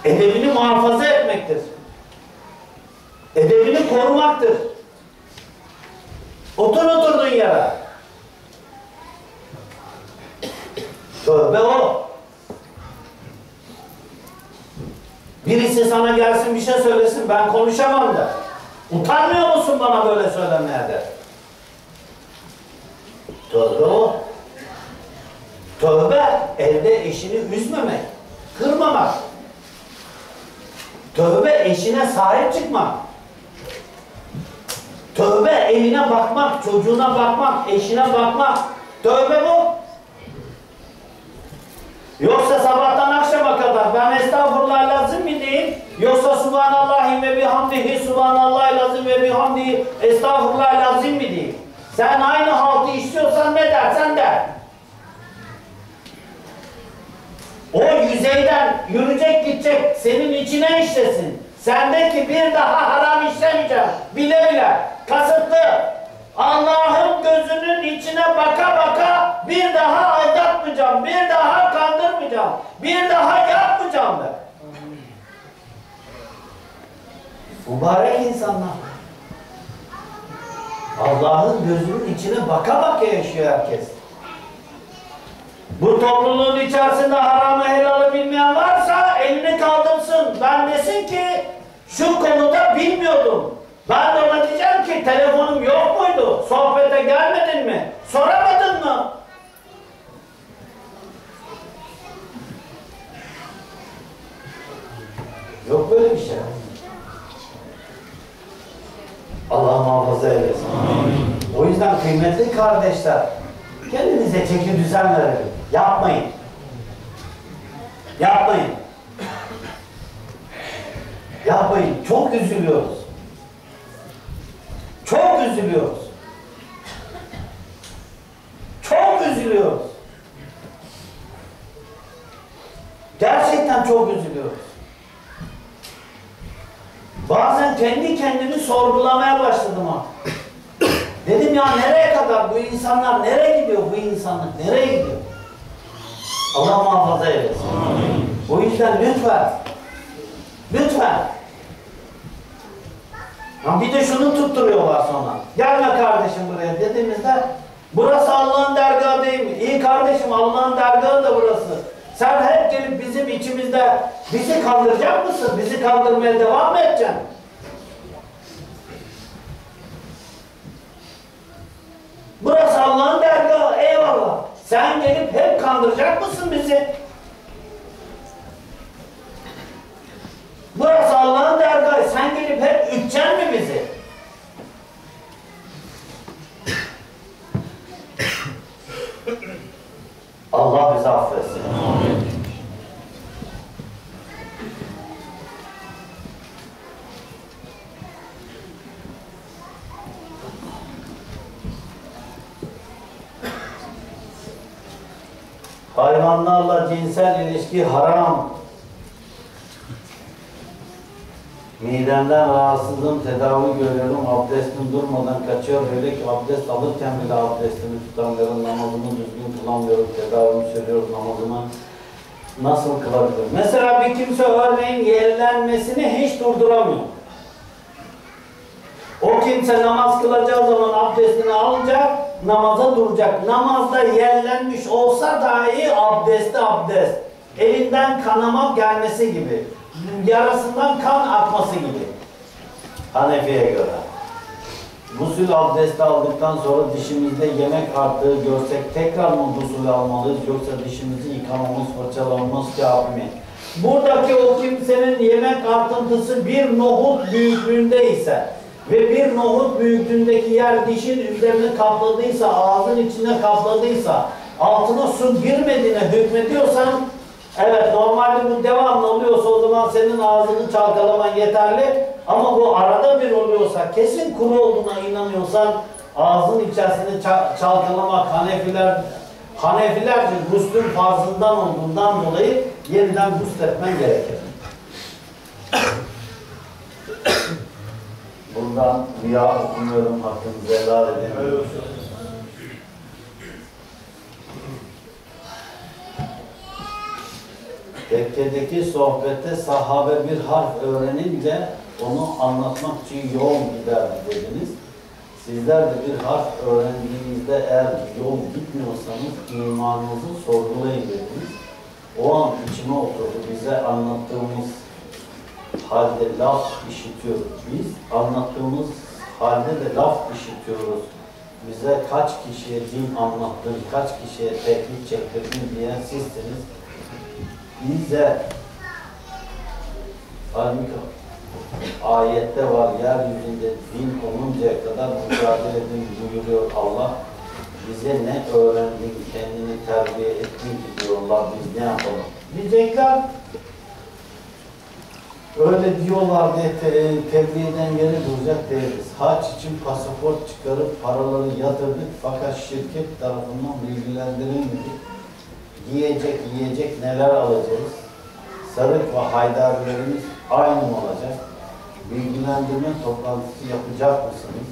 Edebini muhafaza etmektir. Edebini korumaktır. Oturduğun yere. Tövbe o. Birisi sana gelsin bir şey söylesin, ben konuşamam da. Utanmıyor musun bana böyle söylemeye de? Tövbe o. Tövbe elde eşini üzmemek, kırmamak. Tövbe eşine sahip çıkmak. Tövbe evine bakmak, çocuğuna bakmak, eşine bakmak. Tövbe bu. Yoksa sabahtan akşama kadar ben estağfurullah lazım mı diyeyim, yoksa subhanallahi ve bihamdihi, subhanallahi lazım ve bihamdihi, estağfurullah lazım mı diyeyim. Sen aynı haltı istiyorsan ne dersen de. O yüzeyden yürüyecek gidecek, senin içine işlesin. Sendeki bir daha haram işlemeyeceğim. Bile bile, kasıtlı. Allah'ın gözünün içine baka baka bir daha aldatmayacağım, bir daha kandırmayacağım, bir daha yapmayacağım ben. Mübarek insanlar. Allah'ın gözünün içine baka baka yaşıyor herkes. Bu topluluğun içerisinde haramı helalı bilmeyen varsa elini kaldırsın. Ben desin ki şu konuda bilmiyordum. Ben de ona diyeceğim ki telefonum yok muydu? Sohbete gelmedin mi? Soramadın mı? Yok böyle bir şey. Allah muhafaza eylesin. O yüzden kıymetli kardeşler, kendinize çeki düzen verelim. Yapmayın. Yapmayın. Yapmayın. Çok üzülüyoruz. Çok üzülüyoruz. Çok üzülüyoruz. Gerçekten çok üzülüyoruz. Bazen kendi kendimi sorgulamaya başladım artık. Dedim ya nereye kadar bu insanlar, nereye gidiyor bu insanlar, nereye gidiyor? Allah muhafaza eylesin. O yüzden lütfen, lütfen. Ya bir de şunu tutturuyorlar sonra. Gelme kardeşim buraya dediğimizde, burası Allah'ın dergahı değil mi? İyi kardeşim, Allah'ın dergahı da burası. Sen hep gelip bizim içimizde bizi kandıracak mısın? Bizi kandırmaya devam mı edeceksin? Burası Allah'ın dergahı, eyvallah. Sen gelip hep kandıracak mısın bizi? Burası Allah'ın dergahı, sen gelip hep üteceksin mi bizi? Allah bizi affetsin. Amin. Hayvanlarla cinsel ilişki haram. Midemden rahatsızlığım, tedavi görüyorum, abdestim durmadan kaçıyor. Öyle ki abdest alırken bile abdestimi tutamıyorum, namazımı düzgün kılamıyorum, tedavimi sürüyorum, namazımı nasıl kılabilirim? Mesela bir kimse örneğin yerlenmesini hiç durduramıyor. O kimse namaz kılacağı zaman abdestini alacak, namaza duracak. Namazda yerlenmiş olsa dahi abdesti abdest. Elinden kanama gelmesi gibi. Yarasından kan akması gibi. Hanefi'ye göre. Gusül abdesti aldıktan sonra dişimizde yemek artığı görsek tekrar mı gusül almalıyız yoksa dişimizi yıkamamız, fırçalamamız kafi mi? Buradaki o kimsenin yemek artıntısı bir nohut büyüklüğünde ise ve bir nohut büyüklüğündeki yer dişin üzerini kapladıysa, ağzın içine kapladıysa, altına su girmediğine hükmediyorsan, evet normalde bu devamlı oluyorsa o zaman senin ağzını çalkalaman yeterli. Ama bu arada bir oluyorsa, kesin kuru olduğuna inanıyorsan ağzın içerisinde çalkalamak Hanefilerce guslün farzından olduğundan dolayı yeniden gusletmen gerekir. Buradan rüya okumuyorum, hakkınızı helal edin. Tekkedeki sohbette sahabe bir harf öğrenince onu anlatmak için yol giderdi dediniz. Sizler de bir harf öğrendiğinizde eğer yol gitmiyorsanız imanınızı sorgulayın dediniz. O an içime oturdu, bize anlattığımız halde laf işitiyoruz. Biz anlattığımız halde de laf işitiyoruz. Bize kaç kişiye din anlattın, kaç kişiye teklif çektirdin diyen sizsiniz. Bize ayette var, yeryüzünde din oluncaya kadar mücadele edin buyuruyor Allah. Bize ne öğrendin, kendini terbiye ettin ki diyorlar, biz ne yapalım? Diyecekler, öyle diyorlar diye tebliğden geri duracak değiliz. Hac için pasaport çıkarıp paraları yatırdık fakat şirket tarafından bilgilendirilmedik. Yiyecek neler alacağız? Sarık ve haydarilerimiz aynı mı olacak? Bilgilendirme toplantısı yapacak mısınız?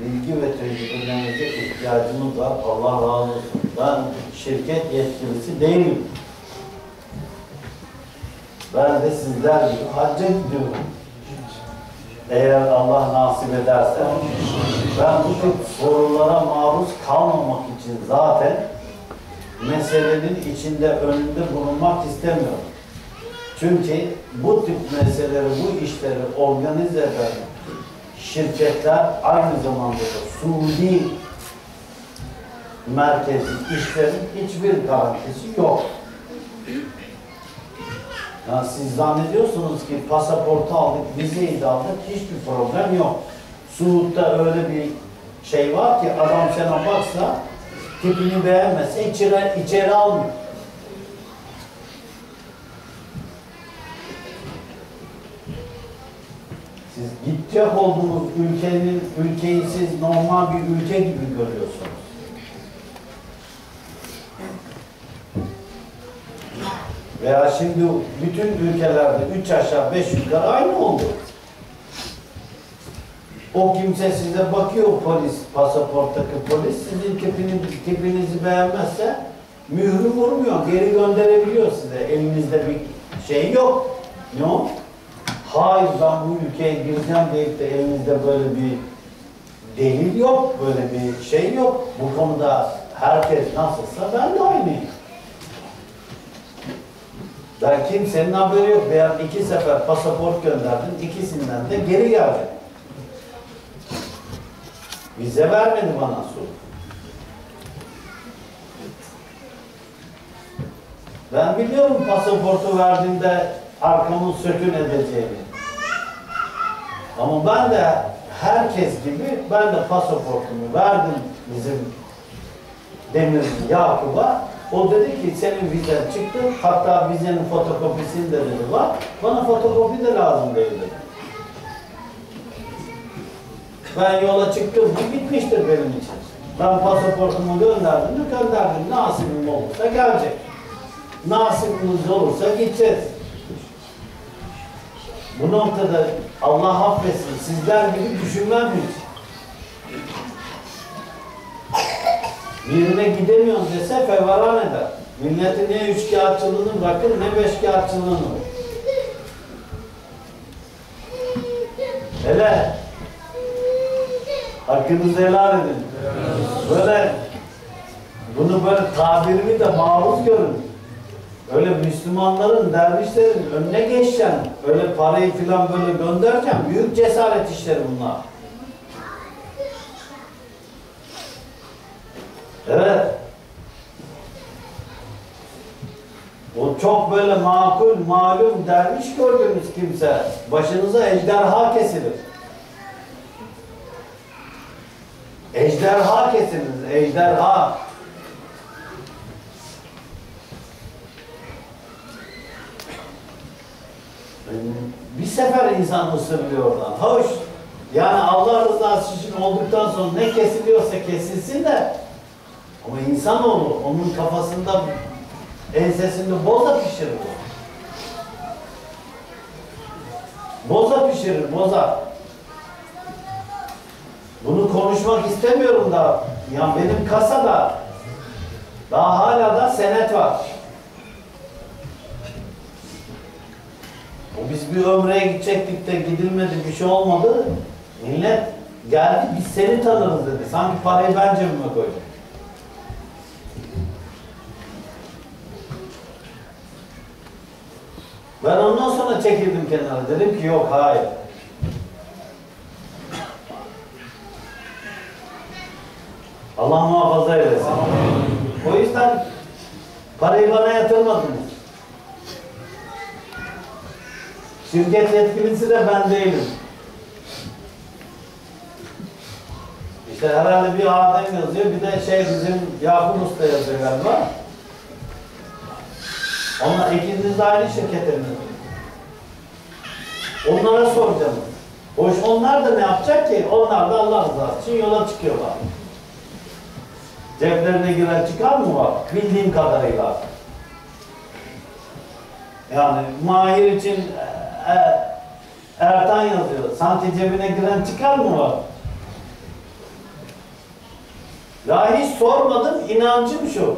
Bilgi ve tecrübelerinize ihtiyacımız var. Allah razı olsun. Ben şirket yetkilisi değilim. Ben de sizler gibi hacca gidiyorum. Eğer Allah nasip ederse. Ben bu tür sorulara maruz kalmamak için zaten meselenin içinde önünde bulunmak istemiyorum. Çünkü bu tip meseleleri, bu işleri organize eden şirketler aynı zamanda da Suudi merkezi işlerin hiçbir garantisi yok. Yani siz zannediyorsunuz ki pasaportu aldık, vizeyi de aldık, hiçbir problem yok. Suud'da öyle bir şey var ki adam sana baksa, tipini beğenmezse içeri almıyor. Siz gidecek olduğunuz ülkeyi siz normal bir ülke gibi görüyorsunuz. Veya şimdi bütün ülkelerde 3 aşağı 5 yukarı aynı oldu. O kimse size bakıyor, polis, pasaporttaki polis, sizin tipinizi beğenmezse mührü vurmuyor, geri gönderebiliyor size. Elinizde bir şey yok. Ne o? Hayır, ben bu ülkeye gireceğim deyip de elinizde böyle bir delil yok, böyle bir şey yok. Bu konuda herkes nasılsa ben de aynıyım. Ben kimsenin haberi yok. Veya 2 sefer pasaport gönderdim, 2'sinden de geri geldim. Vize vermedi bana soru. Ben biliyorum pasaportu verdiğimde arkamı sökün edeceğimi. Ama ben de herkes gibi pasaportumu verdim bizim Demirci Yakup'a. O dedi ki senin vizen çıktı. Hatta vizenin fotokopisini de dedi var. Bana fotokopi de lazım değil dedi. Ben yola çıktım, bitmiştir benim için. Ben pasaportumu gönderdim. Nasibim olursa gelecek. Nasibimiz olursa gideceğiz. Bu noktada Allah affetsin, sizler gibi düşünmem hiç. Birine gidemiyorum dese feveran eder. Milletin ne üçkağıtçılığını bırakır, ne 5 kağıtçılığını. Hele hakkınızı helal edin. Böyle, bunu böyle tabirimi de maruz görün. Öyle Müslümanların, dervişlerin önüne geçeceğim, öyle parayı filan böyle göndereceğim, büyük cesaret işleri bunlar. Evet. O çok böyle makul, malum dermiş gördüğünüz kimse. Başınıza ejderha kesilir. Ejderha kesiniz, ejderha. Bir sefer insan ısırılıyor oradan. Hoş. Yani Allah rızası için olduktan sonra ne kesiliyorsa kesilsin de ama insanoğlu onun kafasında, ensesinde boza pişirir o. Boza pişirir, boza. Bunu konuşmak istemiyorum da ya benim kasada daha hala da senet var. Biz bir ömreye gidecektik de gidilmedi, bir şey olmadı. Millet geldi, biz seni tanırız dedi. Sanki parayı ben cebime koydum. Ben ondan sonra çekildim kenara. Dedim ki yok, hayır. Allah muhafaza eylesin. O yüzden parayı bana yatırmadınız. Şirket yetkilisi de ben değilim. İşte herhalde bir Adem yazıyor, bir de şey bizim Yakup Usta yazıyor galiba. Onlar ikiniz de aynı şirkete mi? Onlara soracağım. Hoş onlar da ne yapacak ki? Onlar da Allah rızası için yola çıkıyorlar. Ceplerine giren çıkar mı var? Bildiğim kadarıyla. Yani Mahir için Ertan yazıyor. Sanki cebine giren çıkar mı var? Ya hiç sormadım, inancım şu.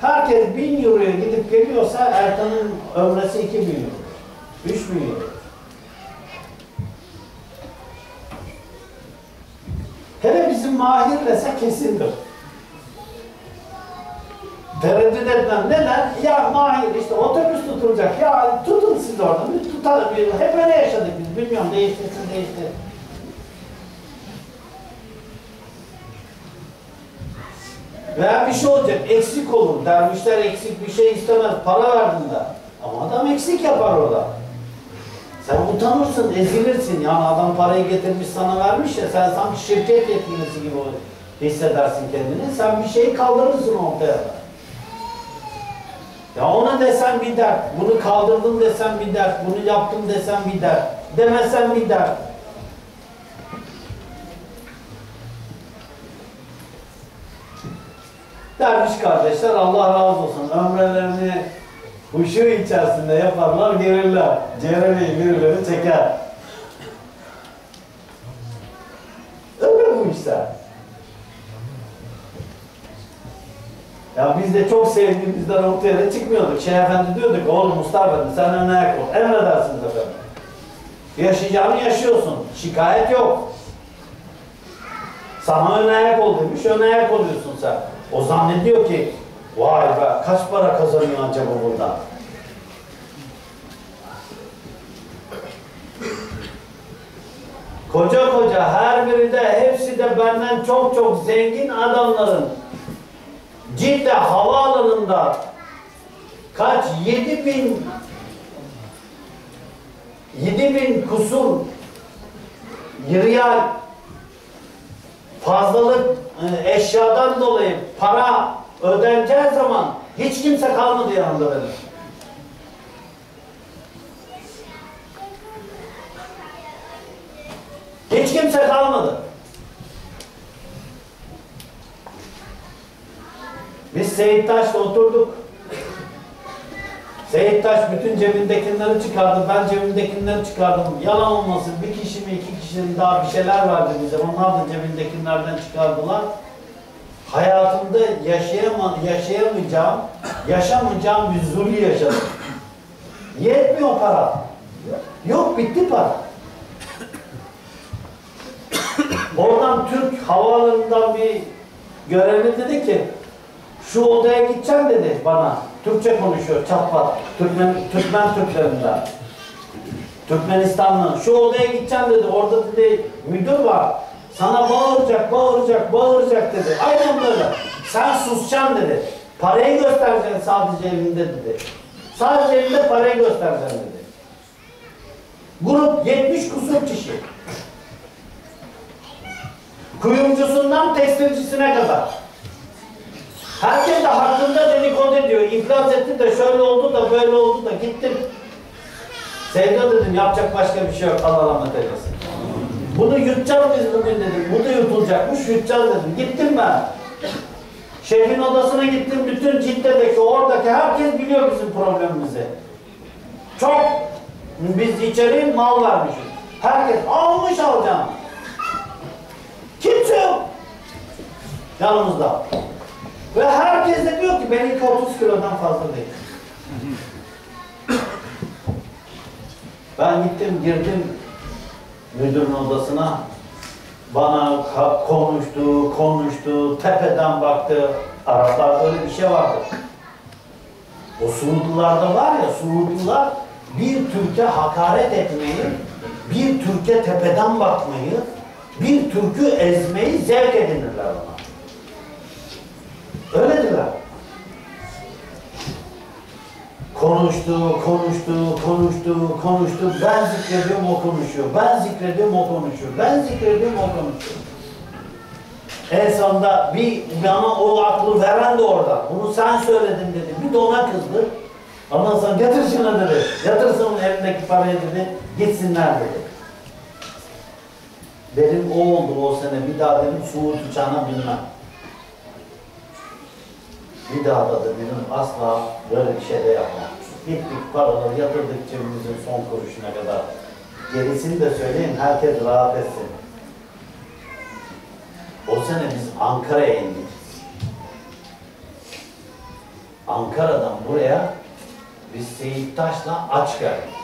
Herkes 1000 euroya gidip geliyorsa Ertan'ın ömresi 2000 euro. 3000 euro. Hele bizim Mahir'lese kesindir. Tereddüt etmem. Neden? Ya Mahir işte otobüs tutulacak. Ya tutun siz orada. Biz tutalım. Hep öyle yaşadık biz. Bilmiyorum değişti. Veya bir şey olacak. Eksik olur. Dervişler eksik bir şey istemez. Para verdin de. Ama adam eksik yapar orada. Sen utanırsın, ezilirsin. Yani adam parayı getirmiş sana vermiş ya. Sen sanki şirket yetkilisi gibi hissedersin kendini. Sen bir şeyi kaldırırsın ortaya. Ya ona desem bir dert, bunu kaldırdım desem bir dert, bunu yaptım desem bir dert, demesem bir dert. Derviş kardeşler Allah razı olsun, ömrelerini huşu içerisinde yaparlar, gelirler. Ceremeyi birileri çeker. Ömür bu işler. Ya biz de çok sevdiğimizden ortaya da çıkmıyorduk. Şeyh Efendi diyorduk, oğlum Mustafa Efendi sen önüne ayak ol. Emredersiniz efendim. Yaşayacağını yaşıyorsun. Şikayet yok. Sana önüne ayak ol demiş, önüne ayak oluyorsun sen. O zannediyor ki, vay be kaç para kazanıyor acaba burada? Koca her biri de hepsi de benden çok zengin adamların. Cidde havaalanında kaç 7.000 kusur riyal fazlalık eşyadan dolayı para ödeneceği zaman hiç kimse kalmadı yanında benim. Hiç kimse kalmadı. Biz Seyit Taş'la oturduk. Seyit Taş bütün cebindekileri çıkardı, ben cebimdekileri çıkardım. Yalan olmasın, bir kişi mi iki kişinin daha bir şeyler verdi bize. Onlar da cebindekilerden çıkardılar. Hayatımda yaşamayacağım bir zulü yaşadım. Yetmiyor para. Yok, bitti para. Oradan Türk havaalanından bir görevli dedi ki, şu odaya gideceğim dedi bana. Türkçe konuşuyor çatpat. Türkmen Türklerinden. Türkmenistan'dan. Şu odaya gideceğim dedi. Orada dedi müdür var. Sana bağıracak dedi. Aynen böyle. Sen susacaksın dedi. Parayı göstereceksin sadece elinde dedi. Sadece elinde parayı göstereceksin dedi. Grup 70 kusur kişi. Kuyumcusundan tekstilcisine kadar. Herkes de hakkında dedikodu ediyor. İflas etti de şöyle oldu da böyle oldu da gittim. Sevda dedim, yapacak başka bir şey yok. Allah rahmet eylesin. Bunu yutacağız biz bugün dedim. Bu da yutulacakmış, yutacağız dedim. Gittim ben. Şefin odasına gittim. Bütün ciddedeki, oradaki herkes biliyor bizim problemimizi. Çok. Biz içeri mal vermişiz. Herkes almış alacağım. Kimse yok yanımızda. Ve herkes de diyor ki benimki 30 kilodan fazla değil. Ben gittim, girdim müdürün odasına. Bana konuştu, tepeden baktı. Araplarda öyle bir şey vardı. O Suudlularda var ya, Suudlular bir Türk'e hakaret etmeyi, bir Türk'e tepeden bakmayı, bir Türk'ü ezmeyi zevk edinirler ona. Öyledirler. Konuştu. Ben zikrediyorum, o konuşuyor. Ben zikrediyorum, o konuşuyor. En sonunda bir yana o aklı veren de orada. Bunu sen söyledin dedi. Bir de ona kızdı. Ondan sonra getir şunu dedi. Yatırsın elindeki parayı dedi. Gitsinler dedi. Dedim o oldu o sene. Bir daha dedim Suud uçağına binmem. Bir daha da benim asla böyle bir şey de yapmam. Gittik paraları yatırdık cebimizin son kuruşuna kadar. Gerisini de söyleyin, herkes rahat etsin. O sene biz Ankara'ya indik. Ankara'dan buraya biz Seyit Taş'la aç geldik.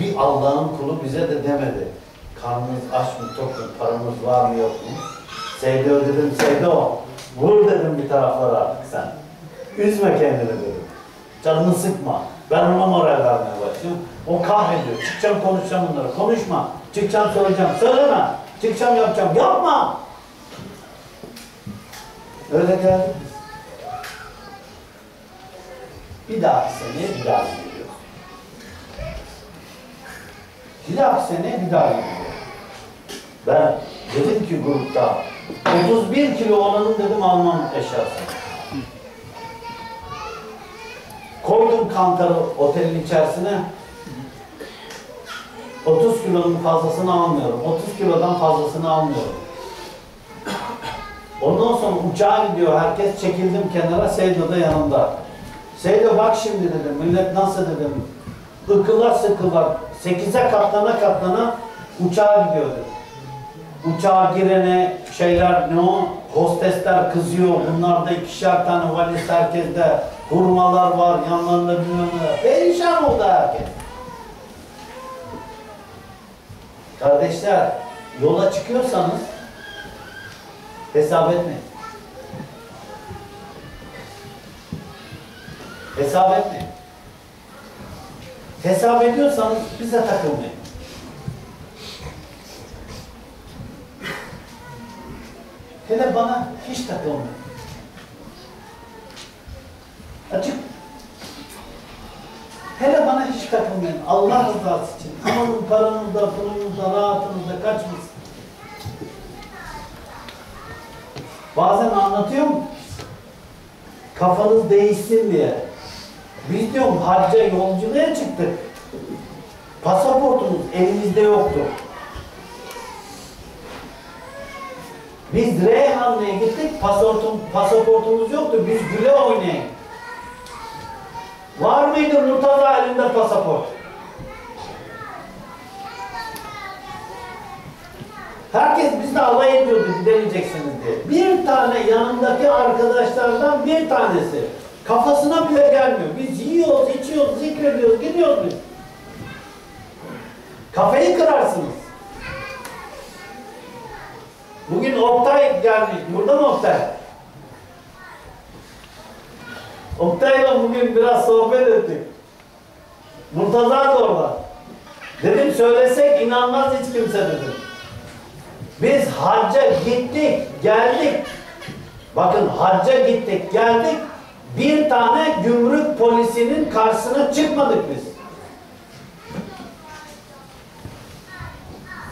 Bir Allah'ın kulu bize de demedi. Karnınız aç mı tok mu, paranız var mı yok mu? Sevdo dedim, Sevdo, vur dedim bir taraflara artık sen. Üzme kendini dedim. Canını sıkma. Ben ona moral vermeye başlıyorum. O kahrediyor. Çıkacağım konuşacağım onlara. Konuşma. Çıkacağım söyleyeceğim. Söyleme. Çıkacağım yapacağım. Yapma. Öyle geldi. Bir dahaki seneye bir daha gidiyor. Bir dahaki seneye bir daha gidiyor. Ben dedim ki grupta 31 kilo olanın dedim Alman eşyası. Koydum kantarı otelin içerisine. 30 kilonun fazlasını almıyorum. 30 kilodan fazlasını almıyorum. Ondan sonra uçağa gidiyor. Herkes çekildim kenara. Seydo da yanımda. Seydo bak şimdi dedim. Millet nasıl dedim. Ikılar sıkılar. 8'e katlana uçağa gidiyor dedim. Uçağa girene şeyler ne o? Hostesler kızıyor. Bunlarda ikişer tane valiz herkeste. Hurmalar var yanlarında bilmem ne. Perişan oldu herkes. Kardeşler yola çıkıyorsanız hesap etmeyin. Hesap etmeyin. Hesap ediyorsanız bize takılmayın. Hele bana hiç takılmıyor. Açık. Hele bana hiç takılmayın. Allah rızası için. Amanın paranızda, pulunuzda, rahatınızda kaçmasın. Bazen anlatıyorum. Kafanız değişsin diye. Biz diyorum hacca yolculuğa çıktık. Pasaportumuz elimizde yoktu. Biz Reyhanlı'ya gittik, pasaportumuz yoktu, biz güle oynayın. Var mıydı Murtaza elinde pasaport? Herkes bizle alay ediyordu, gidebileceksiniz diye. Bir tane yanındaki arkadaşlardan bir tanesi. Kafasına bile gelmiyor. Biz yiyoruz, içiyoruz, zikrediyoruz, gidiyoruz biz. Kafayı kırarsınız. Bugün Oktay gelmiş. Burada mı Oktay? Oktay'la bugün biraz sohbet ettik. Murtaza da orada. Dedim söylesek inanmaz hiç kimse dedim. Biz hacca gittik, geldik. Bakın hacca gittik, geldik. Bir tane gümrük polisinin karşısına çıkmadık biz.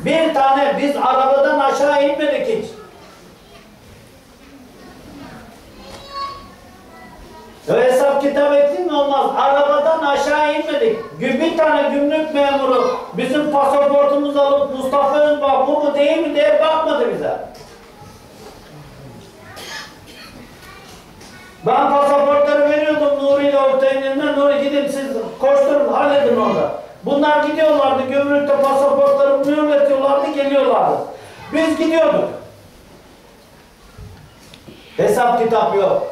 Bir tane biz arabadan aşağı inmedik hiç. Hesap kitap ettin mi olmaz. Arabadan aşağı inmedik. Bir tane gümrük memuru bizim pasaportumuzu alıp Mustafa Özbağ bu mu değil mi diye bakmadı bize. Ben pasaportları veriyordum Nuri ile Oktay'ın eline. Nuri gidin siz koşturun halledin orada. Bunlar gidiyorlardı gümrükte pasaportları mühürletiyorlardı geliyorlardı. Biz gidiyorduk. Hesap kitap yok.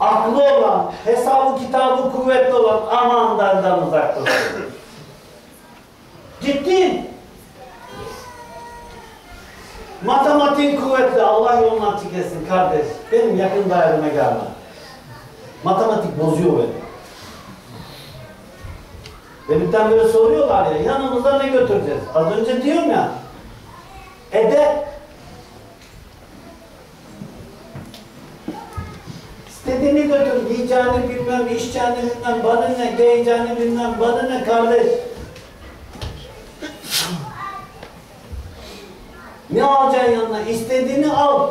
Aklı olan, hesabı kitabı kuvvetli olan aman benden uzak dursun. Ciddi. Matematiğin kuvvetli, Allah yolunu açık etsin kardeş. Benim yakın daireme gelme. Matematik bozuyor beni. Benimden böyle soruyorlar ya, yanımıza ne götüreceğiz? Az önce diyorum ya, edep. Dediğini götür, yiyeceğini bilmem, içeceğini bilmem, bana ne, giyeceğini bilmem, bana ne kardeş. Ne alacaksın yanına? İstediğini al.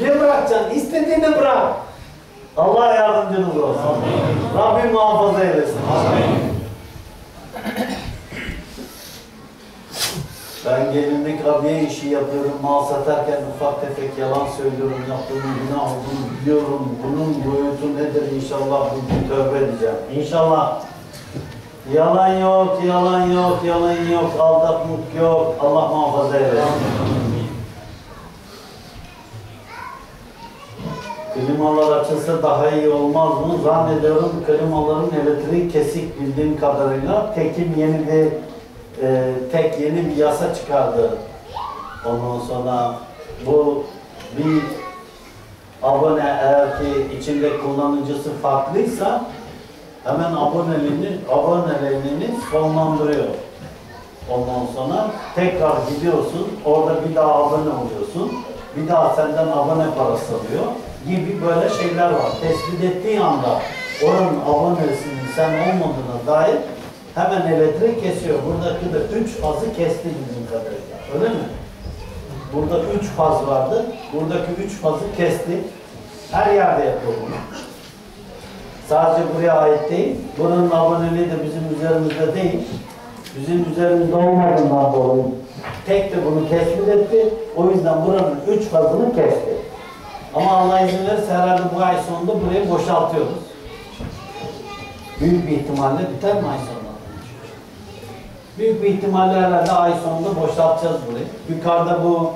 Ne bırakacaksın? İstediğini bırak. Allah yardımcınız olsun. Amin. Rabbim muhafaza eylesin. Amin. Ben gelinlik abiye işi yapıyorum, mal satarken ufak tefek yalan söylüyorum, yaptığımın günah olduğunu biliyorum. Bunun boyutu nedir? İnşallah bugün tövbe edeceğim. İnşallah. Yalan yok, yalan yok, yalan yok, aldatmak yok. Allah muhafaza eylesin. Klimalar açılsa daha iyi olmaz mı? Zannediyorum klimaların elektriği kesik bildiğim kadarıyla. Tekim yeni bir tek yeni bir yasa çıkardı. Ondan sonra bu bir abone eğer ki içinde kullanıcısı farklıysa hemen aboneliğini sonlandırıyor. Ondan sonra tekrar gidiyorsun, orada bir daha abone oluyorsun, bir daha senden abone parası alıyor gibi böyle şeyler var. Tespit ettiği anda oranın abonesinin sen olmadığına dair hemen elektriği kesiyor. Buradaki de 3 fazı kesti bizim kadarıyla. Öyle mi? Burada 3 faz vardı. Buradaki 3 fazı kesti. Her yerde yapıyor bunu. Sadece buraya ait değil. Buranın aboneliği de bizim üzerimizde değil. Bizim üzerimizde olmadığından dolayı tek de bunu tespit etti. O yüzden buranın 3 fazını kesti. Ama Allah izin verirse herhalde bu ay sonunda burayı boşaltıyoruz. Büyük bir ihtimalle biter mi ay sonunda? Büyük bir ihtimalle herhalde ay sonunda boşaltacağız burayı. Yukarıda bu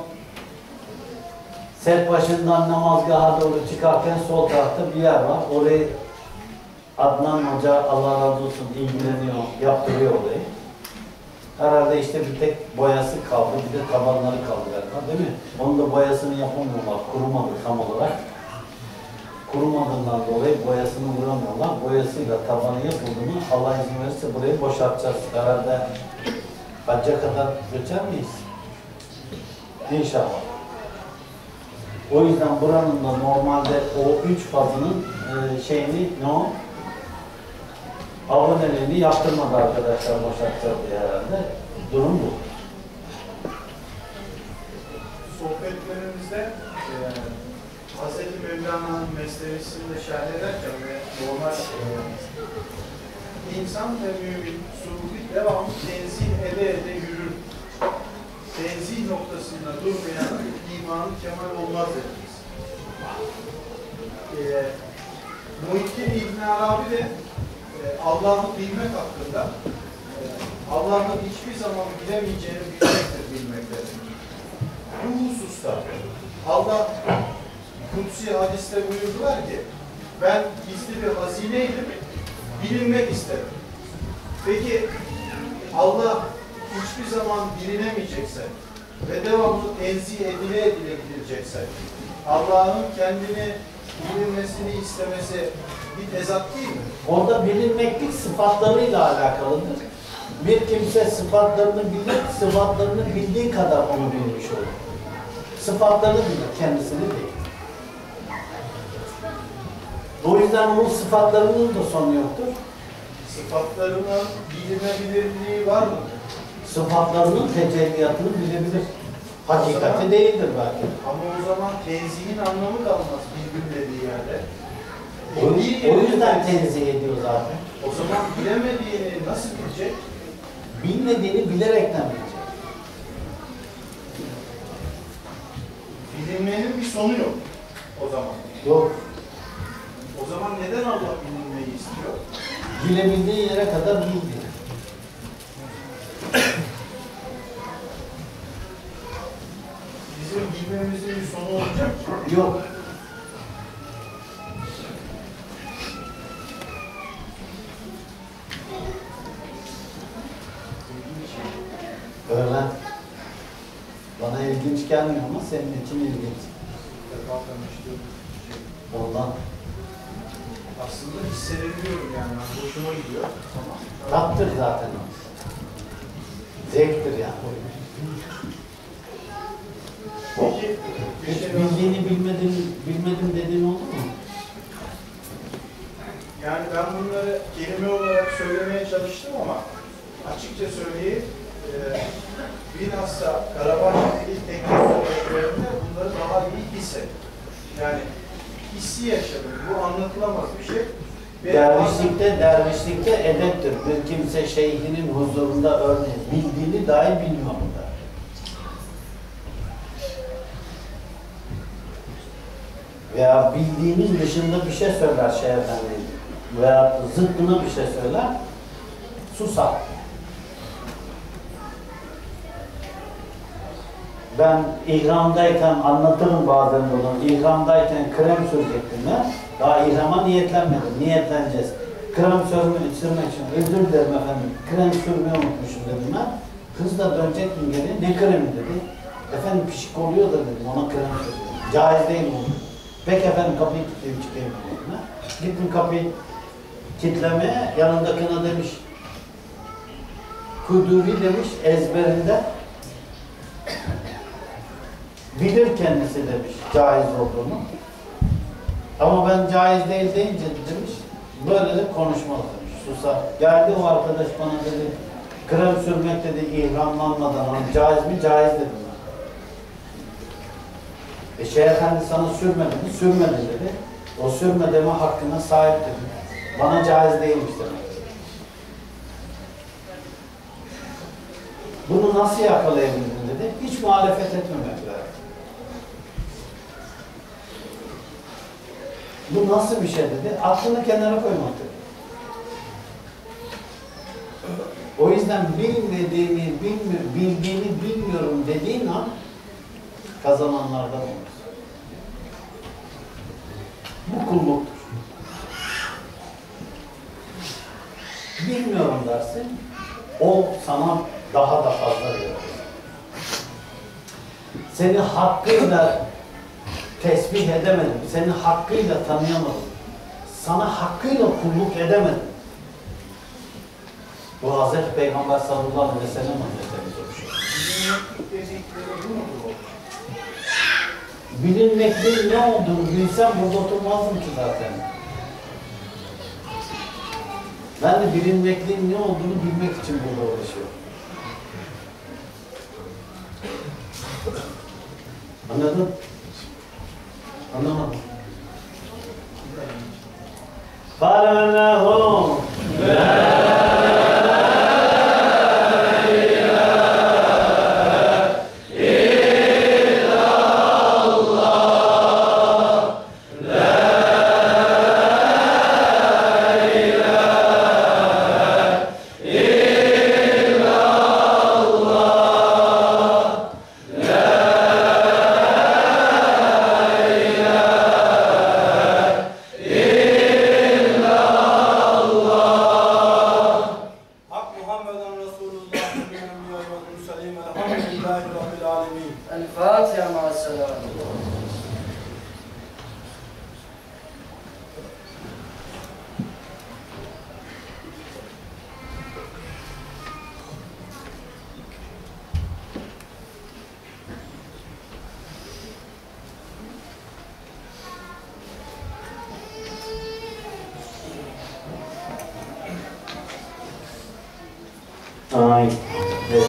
set başından namazgaha doğru çıkarken sol tarafta bir yer var. Orayı Adnan Hoca Allah razı olsun ilgileniyor, yaptırıyor orayı. Herhalde işte bir tek boyası kaldı, bir de tabanları kaldı herhalde değil mi? Onun da boyasını yapamıyorlar, kurumadı tam olarak. Kurumadığından dolayı boyasını vuramıyorlar. Boyasıyla tabanı yapıldığını Allah izin verirse burayı boşaltacağız. Herhalde hacca kadar göçer miyiz? İnşallah. O yüzden buranın da normalde o 3 fazının şeyini ne o? Aboneliğini yaptırmadı arkadaşlar boşaltacağız diye herhalde. Durum bu. Sohbetlerimizde Hz. Mevlana'nın meselesini de şerh ederken ve normal insan ve mümin suhbet devamlı tenzih ede yürür. Tenzih noktasında durmayan imanın kemal olmaz dediniz. Muhittin İbn Arabi de Allah'ı bilmek hakkında Allah'ın hiçbir zaman bilemeyeceğini bilmektedir. Bu hususta Allah Kutsi hadiste buyurdular ki, ben gizli bir hazineydim, bilinmek isterim. Peki Allah hiçbir zaman bilinemeyecekse ve devamlı tenzih edile gidilecekse, Allah'ın kendini bilinmesini istemesi bir tezat değil mi? Orada bilinmeklik sıfatlarıyla alakalıdır. Bir kimse sıfatlarını bilir, sıfatlarını bildiği kadar onu bilmiş olur. Sıfatlarını bilir, kendisini değil. O yüzden onun sıfatlarının da sonu yoktur. Sıfatlarının bilinebilirliği var mı? Sıfatlarının tecelliyatını bilebilir. Hakikati zaman, değildir belki. Ama o zaman tenzihin anlamı kalmaz birbir dediği yerde. O yüzden tenzih ediyor zaten. O zaman bilemediğini nasıl bilecek? Bilmediğini bilerekten bilecek. Bilinmenin bir sonu yok o zaman. Yok. O zaman neden Allah bilinmeyi istiyor? Bilebildiği yere kadar bildi. Bizim bilmemizin bir sonu olacak mı? Yok. Öyle. Bana ilginç gelmiyor ama senin için ilginç. Ondan. Aslında hissedebiliyorum yani. Hoşuma gidiyor. Tamam. Taptır zaten. Zevktir yani. Peki, hiç bildiğini bilmedim dediğin oldu mu? Yani ben bunları kelime olarak söylemeye çalıştım ama açıkça söyleyeyim, bilhassa Karabağ'ın ilk teknolojilerinde bunları daha iyi hissettim. Yani hissi yaşadım. Bu anlatılamaz bir şey. Dervişlikte edeptir. Bir kimse şeyhinin huzurunda örneğin bildiğini dahi bilmiyor burada. Veya bildiğinin dışında bir şey söyler şey efendim. Veya zıttına bir şey söyler. Susar. Ben ihramdayken anlatırım bazen bunu. İhramdayken krem sürecektim ben. Daha ihrama niyetlenmedim. Niyetleneceğiz. Krem sürmek için özür dilerim efendim. Krem sürmeyi unutmuşum dedim ben. Kız da dönecektim geri. Ne kremi dedi. Efendim pişik oluyor da dedim. Ona krem sürdüm. Caiz değil mi onu? Peki efendim kapıyı kilitleyip çıkayım dedim ben. Gittim kapıyı kilitlemeye. Yanındakına demiş. Kuduri demiş ezberinde. Bilir kendisi demiş caiz olduğunu. Ama ben caiz değil deyince demiş, böyle de konuşmaz demiş, susar. Geldi o arkadaş bana dedi, krem sürmek dedi ihramlanmadan, caiz mi? Caiz dedim ben. Şeyh Efendi sana sürmedi dedi. O sürme deme hakkına sahip dedim. Bana caiz değilmiş demek. Bunu nasıl yakalayabildin dedi, hiç muhalefet etmemek lazım. Bu nasıl bir şey dedi? Aklını kenara koymak dedi. O yüzden bildiğini bilmiyorum dediğin an kazananlardan olur. Bu kulluktur. Bilmiyorum dersin, o sana daha da fazla verir. Seni hakkıyla tesbih edemedim, seni hakkıyla tanıyamadım, sana hakkıyla kulluk edemedim. Bu Hz. Peygamber sallallahu aleyhi ve sellem Hazretleri soruşuyor. Bilinmekliğin ne olduğunu bilsem burada oturmazdım ki zaten. Ben de bilinmekliğin ne olduğunu bilmek için burada uğraşıyorum. Anladın mı? Anlamadım. Fâlemennâhûn Amin.